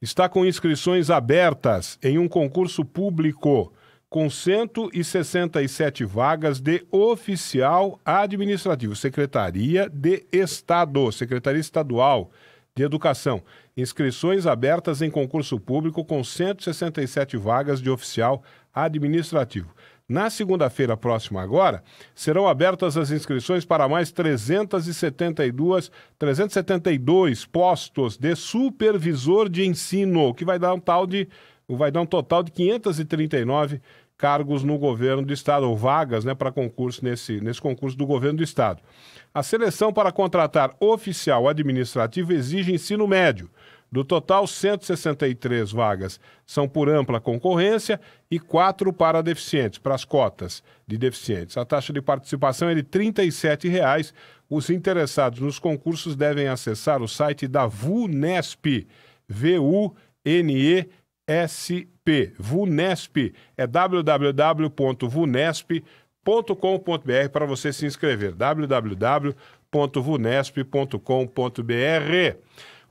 está com inscrições abertas em um concurso público com 167 vagas de oficial administrativo, Secretaria de Estado, Secretaria Estadual de Educação. Inscrições abertas em concurso público com 167 vagas de oficial administrativo. Na segunda-feira próxima agora, serão abertas as inscrições para mais 372 postos de supervisor de ensino, que vai dar um total de 539 cargos no governo do estado, ou vagas, né, para concurso nesse concurso do governo do estado. A seleção para contratar oficial administrativo exige ensino médio. Do total, 163 vagas são por ampla concorrência e 4 para deficientes, para as cotas de deficientes. A taxa de participação é de R$ 37,00. Os interessados nos concursos devem acessar o site da VUNESP, VUNESP. VUNESP é www.vunesp.com.br para você se inscrever, www.vunesp.com.br.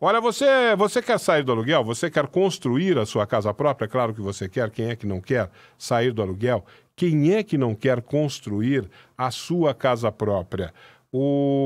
Olha, você quer sair do aluguel? Você quer construir a sua casa própria? Claro que você quer. Quem é que não quer sair do aluguel? Quem é que não quer construir a sua casa própria?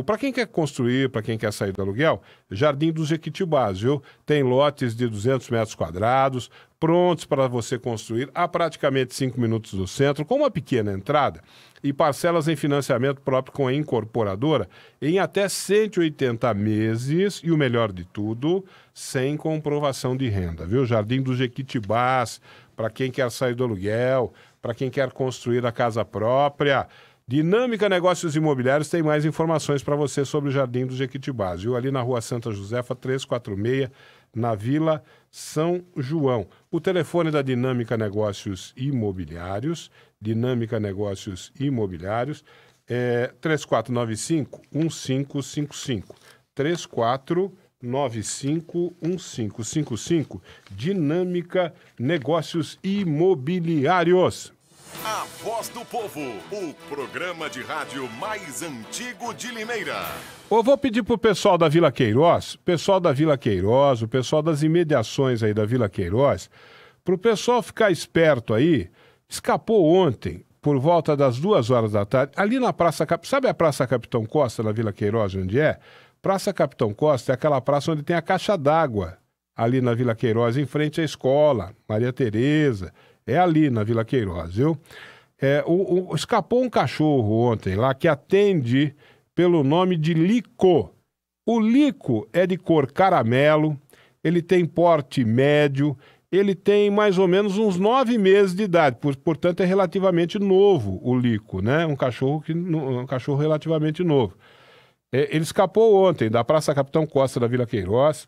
Para quem quer construir, para quem quer sair do aluguel, Jardim dos Jequitibás, viu? Tem lotes de 200 metros quadrados, prontos para você construir a praticamente 5 minutos do centro, com uma pequena entrada e parcelas em financiamento próprio com a incorporadora em até 180 meses e o melhor de tudo, sem comprovação de renda, viu? Jardim dos Jequitibás, para quem quer sair do aluguel, para quem quer construir a casa própria... Dinâmica Negócios Imobiliários tem mais informações para você sobre o Jardim dos Jequitibás, viu? Ali na Rua Santa Josefa, 346, na Vila São João. O telefone da Dinâmica Negócios Imobiliários, é 3495-1555. 3495-1555. Dinâmica Negócios Imobiliários. A Voz do Povo, o programa de rádio mais antigo de Limeira. Eu vou pedir pro pessoal da Vila Queirós, o pessoal das imediações aí da Vila Queirós, pro pessoal ficar esperto aí. Escapou ontem, por volta das 2 horas da tarde, ali na Praça... Sabe a Praça Capitão Costa, na Vila Queirós, onde é? Praça Capitão Costa é aquela praça onde tem a caixa d'água, ali na Vila Queirós, em frente à escola, Maria Tereza... É ali, na Vila Queirós, viu? É, escapou um cachorro ontem lá que atende pelo nome de Lico. O Lico é de cor caramelo, ele tem porte médio, ele tem mais ou menos uns 9 meses de idade, portanto é relativamente novo o Lico, né? Um cachorro relativamente novo. É, ele escapou ontem da Praça Capitão Costa da Vila Queirós,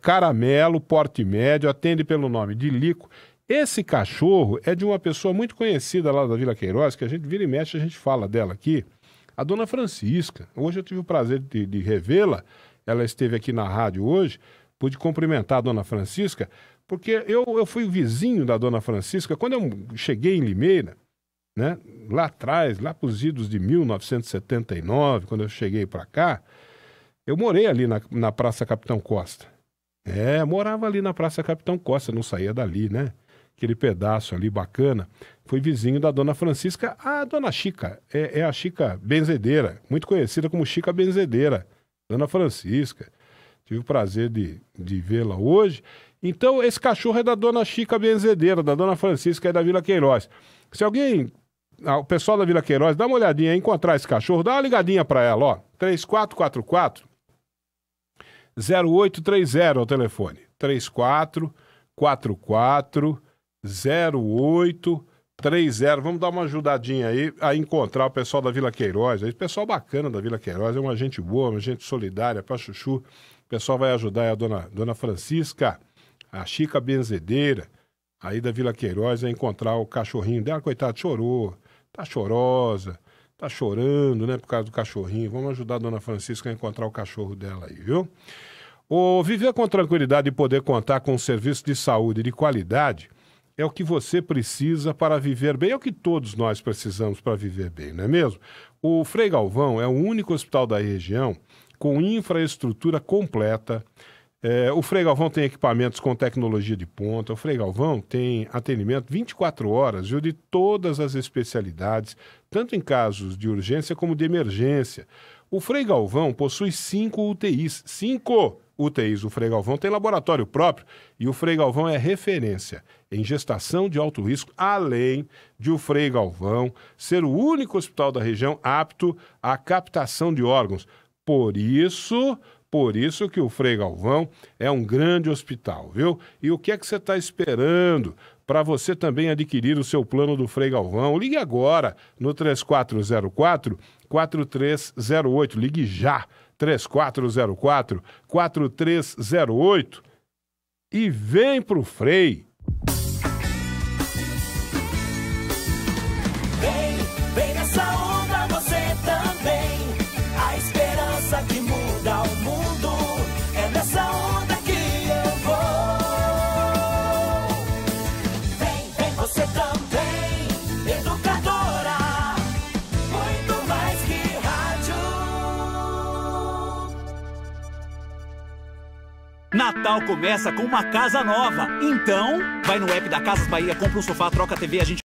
caramelo, porte médio, atende pelo nome de Lico. Esse cachorro é de uma pessoa muito conhecida lá da Vila Queirós, que a gente vira e mexe, a gente fala dela aqui, a dona Francisca. Hoje eu tive o prazer de revê-la, ela esteve aqui na rádio hoje, pude cumprimentar a dona Francisca, porque eu fui vizinho da dona Francisca, quando eu cheguei em Limeira, né, lá atrás, lá para os idos de 1979, quando eu cheguei para cá, eu morei ali na Praça Capitão Costa. É, morava ali na Praça Capitão Costa, não saía dali, né? Aquele pedaço ali bacana. Foi vizinho da dona Francisca, a dona Chica. É a Chica Benzedeira, muito conhecida como Chica Benzedeira. Dona Francisca. Tive o prazer de vê-la hoje. Então, esse cachorro é da dona Chica Benzedeira, da dona Francisca, é da Vila Queirós. Se alguém... O pessoal da Vila Queirós, dá uma olhadinha, encontrar esse cachorro, dá uma ligadinha para ela, ó. 3444-0830 ao telefone. 3444-0830. Vamos dar uma ajudadinha aí a encontrar o pessoal da Vila Queirós. Esse pessoal bacana da Vila Queirós, é uma gente boa, uma gente solidária pra chuchu. O pessoal vai ajudar a dona Francisca, a Chica Benzedeira, aí da Vila Queirós, a encontrar o cachorrinho dela. Coitado, chorou, tá chorosa. Tá chorando, né, por causa do cachorrinho. Vamos ajudar a dona Francisca a encontrar o cachorro dela aí, viu? Viver com tranquilidade e poder contar com um serviço de saúde de qualidade é o que você precisa para viver bem, é o que todos nós precisamos para viver bem, não é mesmo? O Frei Galvão é o único hospital da região com infraestrutura completa. O Frei Galvão tem equipamentos com tecnologia de ponta, o Frei Galvão tem atendimento 24 horas, viu, de todas as especialidades, tanto em casos de urgência como de emergência. O Frei Galvão possui 5 UTIs, 5 UTIs. O Frei Galvão tem laboratório próprio e o Frei Galvão é referência em gestação de alto risco, além de o Frei Galvão ser o único hospital da região apto à captação de órgãos. Por isso que o Frei Galvão é um grande hospital, viu? E o que é que você está esperando para você também adquirir o seu plano do Frei Galvão? Ligue agora no 3404-4308. Ligue já, 3404-4308 e vem pro Frei. Vem nessa onda você também, a esperança que muda o mundo. Natal começa com uma casa nova. Então, vai no app da Casas Bahia, compra um sofá, troca a TV, a gente